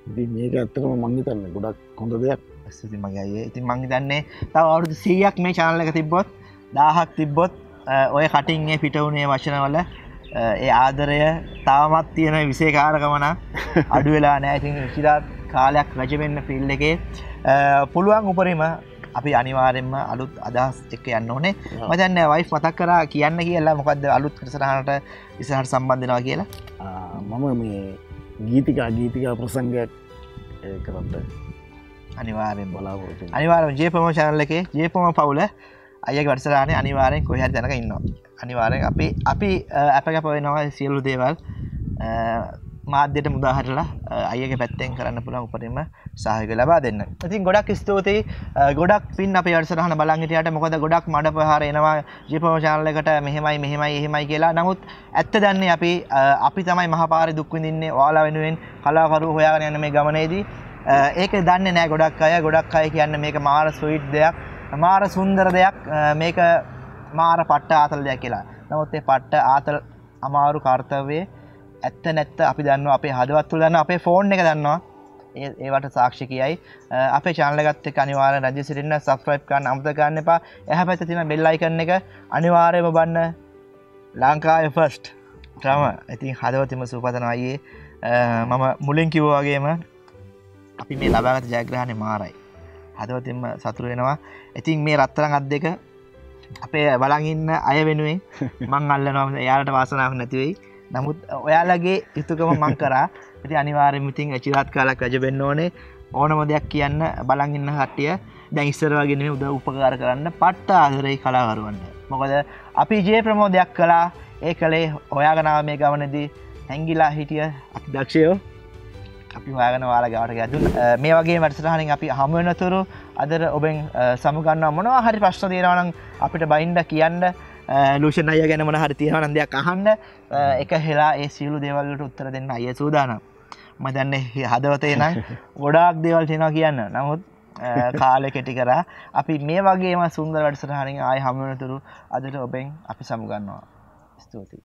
ඉතින් මේක ඇත්තටම මම හිතන්නේ ගොඩක් හොඳ දෙයක් ඉතින් මගේ අයියේ ඉතින් මං හිතන්නේ තව අවුරුදු 100ක් මේ channel එක තිබ්බොත් 1000ක් තිබ්බොත් ඔය කටින් මේ පිටුනේ වචන වල ඒ ආදරය තාමත් තියෙන විශේෂකාරකම නම් අඩු වෙලා නැහැ ඉතින් ඉතිරත් කාලයක් රජ වෙන්න ෆීල්ඩ් එකේ පුළුවන් උපරිම අපි අනිවාර්යයෙන්ම අලුත් අදහස් එක්ක යන්න ඕනේ මම දන්නේ වයිෆ් මතක් කරා කියන්න කියලා මොකද්ද අලුත් කටසහනට ඉස්සරහට සම්බන්ධ වෙනවා කියලා මම මේ ගීතිකා ප්‍රසංගයක් කරන්න අනිවාර්යෙන් බලාපොරොත්තු වෙනවා අනිවාර්යෙන් ජේ ප්‍රොමෝ channel එකේ ජේ ප්‍රොමෝ පවුල අයියාගේ වැඩසටහනේ අනිවාර්යෙන් කොහේ හරි දැනක ඉන්නවා අනිවාර්යෙන් අපි අපගප වෙනවා සියලු දේවල් මාධ්‍යට මුදා හරිලා අයියාගේ පැත්තෙන් කරන්න පුළුවන් උපරිම සහයෝගය ලබා දෙන්න. ඉතින් ගොඩක් ස්තුතියි ගොඩක් පින් අපේ වැඩසටහන බලන් හිටියට මොකද ගොඩක් මඩ ප්‍රහාර එනවා ජේ ප්‍රොමෝ channel එකට මෙහෙමයි කියලා. නමුත් ඇත්ත දන්නේ අපි තමයි මහපාරේ දුක් විඳින්නේ ඔයාලා වෙනුවෙන් කලාකරුවෝ හොයාගෙන යන මේ ගමනේදී ඒක දන්නේ නැහැ ගොඩක් අය කියන්නේ මේක මාර ස්වීට් දෙයක් මාර සුන්දර දෙයක් මේක මාර පට්ට ආතල් දෙයක් කියලා. නමුත් මේ පට්ට ආතල් අමාරු කාර්යවේ ඇත්ත නැත්ත අපි දන්නවා අපේ හදවත් තුල දන්නවා අපේ ෆෝන් එක දන්නවා. ඒවට සාක්ෂි කියයි අපේ channel එකත් එක්ක අනිවාර්යෙන් රැඳී සිටින්න subscribe කරන්න අමතක ගන්න එපා. එහා පැත්තේ තියෙන bell icon එක අනිවාර්යයෙන්ම බලන්න. ලංකාවේ first drama. ඉතින් හදවතම සූපතන අයියේ මම මුලින් කිව්වා වගේම අපි මේ ලබාගත ජයග්‍රහණය මාරයි. හදවතින්ම සතුටු වෙනවා. ඉතින් මේ රත්තරන් අත් දෙක අපේ බලන් ඉන්න අය වෙනුවෙන් මං අල්ලනවා. එයාලට වාසනාවක් නැති වෙයි. නමුත් ඔයාලගේ යුතුයකම මං කරා. ඉතින් අනිවාර්යයෙන්ම ඉතින් අචිරාත් කාලයක් රජ වෙන්න ඕනේ. ඕනම දෙයක් කියන්න බලන් ඉන්න කට්ටිය දැන් ඉස්සර වගේ නෙමෙයි උදව් උපකාර කරන්න. පට්ට ආදරේ කලාකරුවන්ට. මොකද අපි ජේ ප්‍රමෝදයක් කළා. ඒ කලේ ඔයාගෙන ආව මේ ගමනේදී හැංගිලා හිටිය අති දක්ෂයෝ අපි හොයාගෙන ඔයාලා ගාවට ගියා. මේ වගේ වැඩසටහනින් අපි හමු වෙනතුරු අද ඔබෙන් සමු ගන්නවා මොනවා හරි ප්‍රශ්න තියෙනවා නම් අපිට බයින්ඩ කියන්න ලූෂන් අයියා ගැන මොන හරි තියෙනවා නම් දෙයක් අහන්න එක හෙලා ඒ සියලු දේවල් වලට උත්තර දෙන්න අයියා සූදානම්. මම දන්නේ හදවතේ නම් ගොඩාක් දේවල් තියෙනවා කියන්න. නමුත් කාලෙ කෙටි කරා අපි මේ වගේම සුන්දර වැඩසටහනින් ආයෙ හමු වෙනතුරු අදට ඔබෙන් අපි සමු ගන්නවා. ස්තුතියි.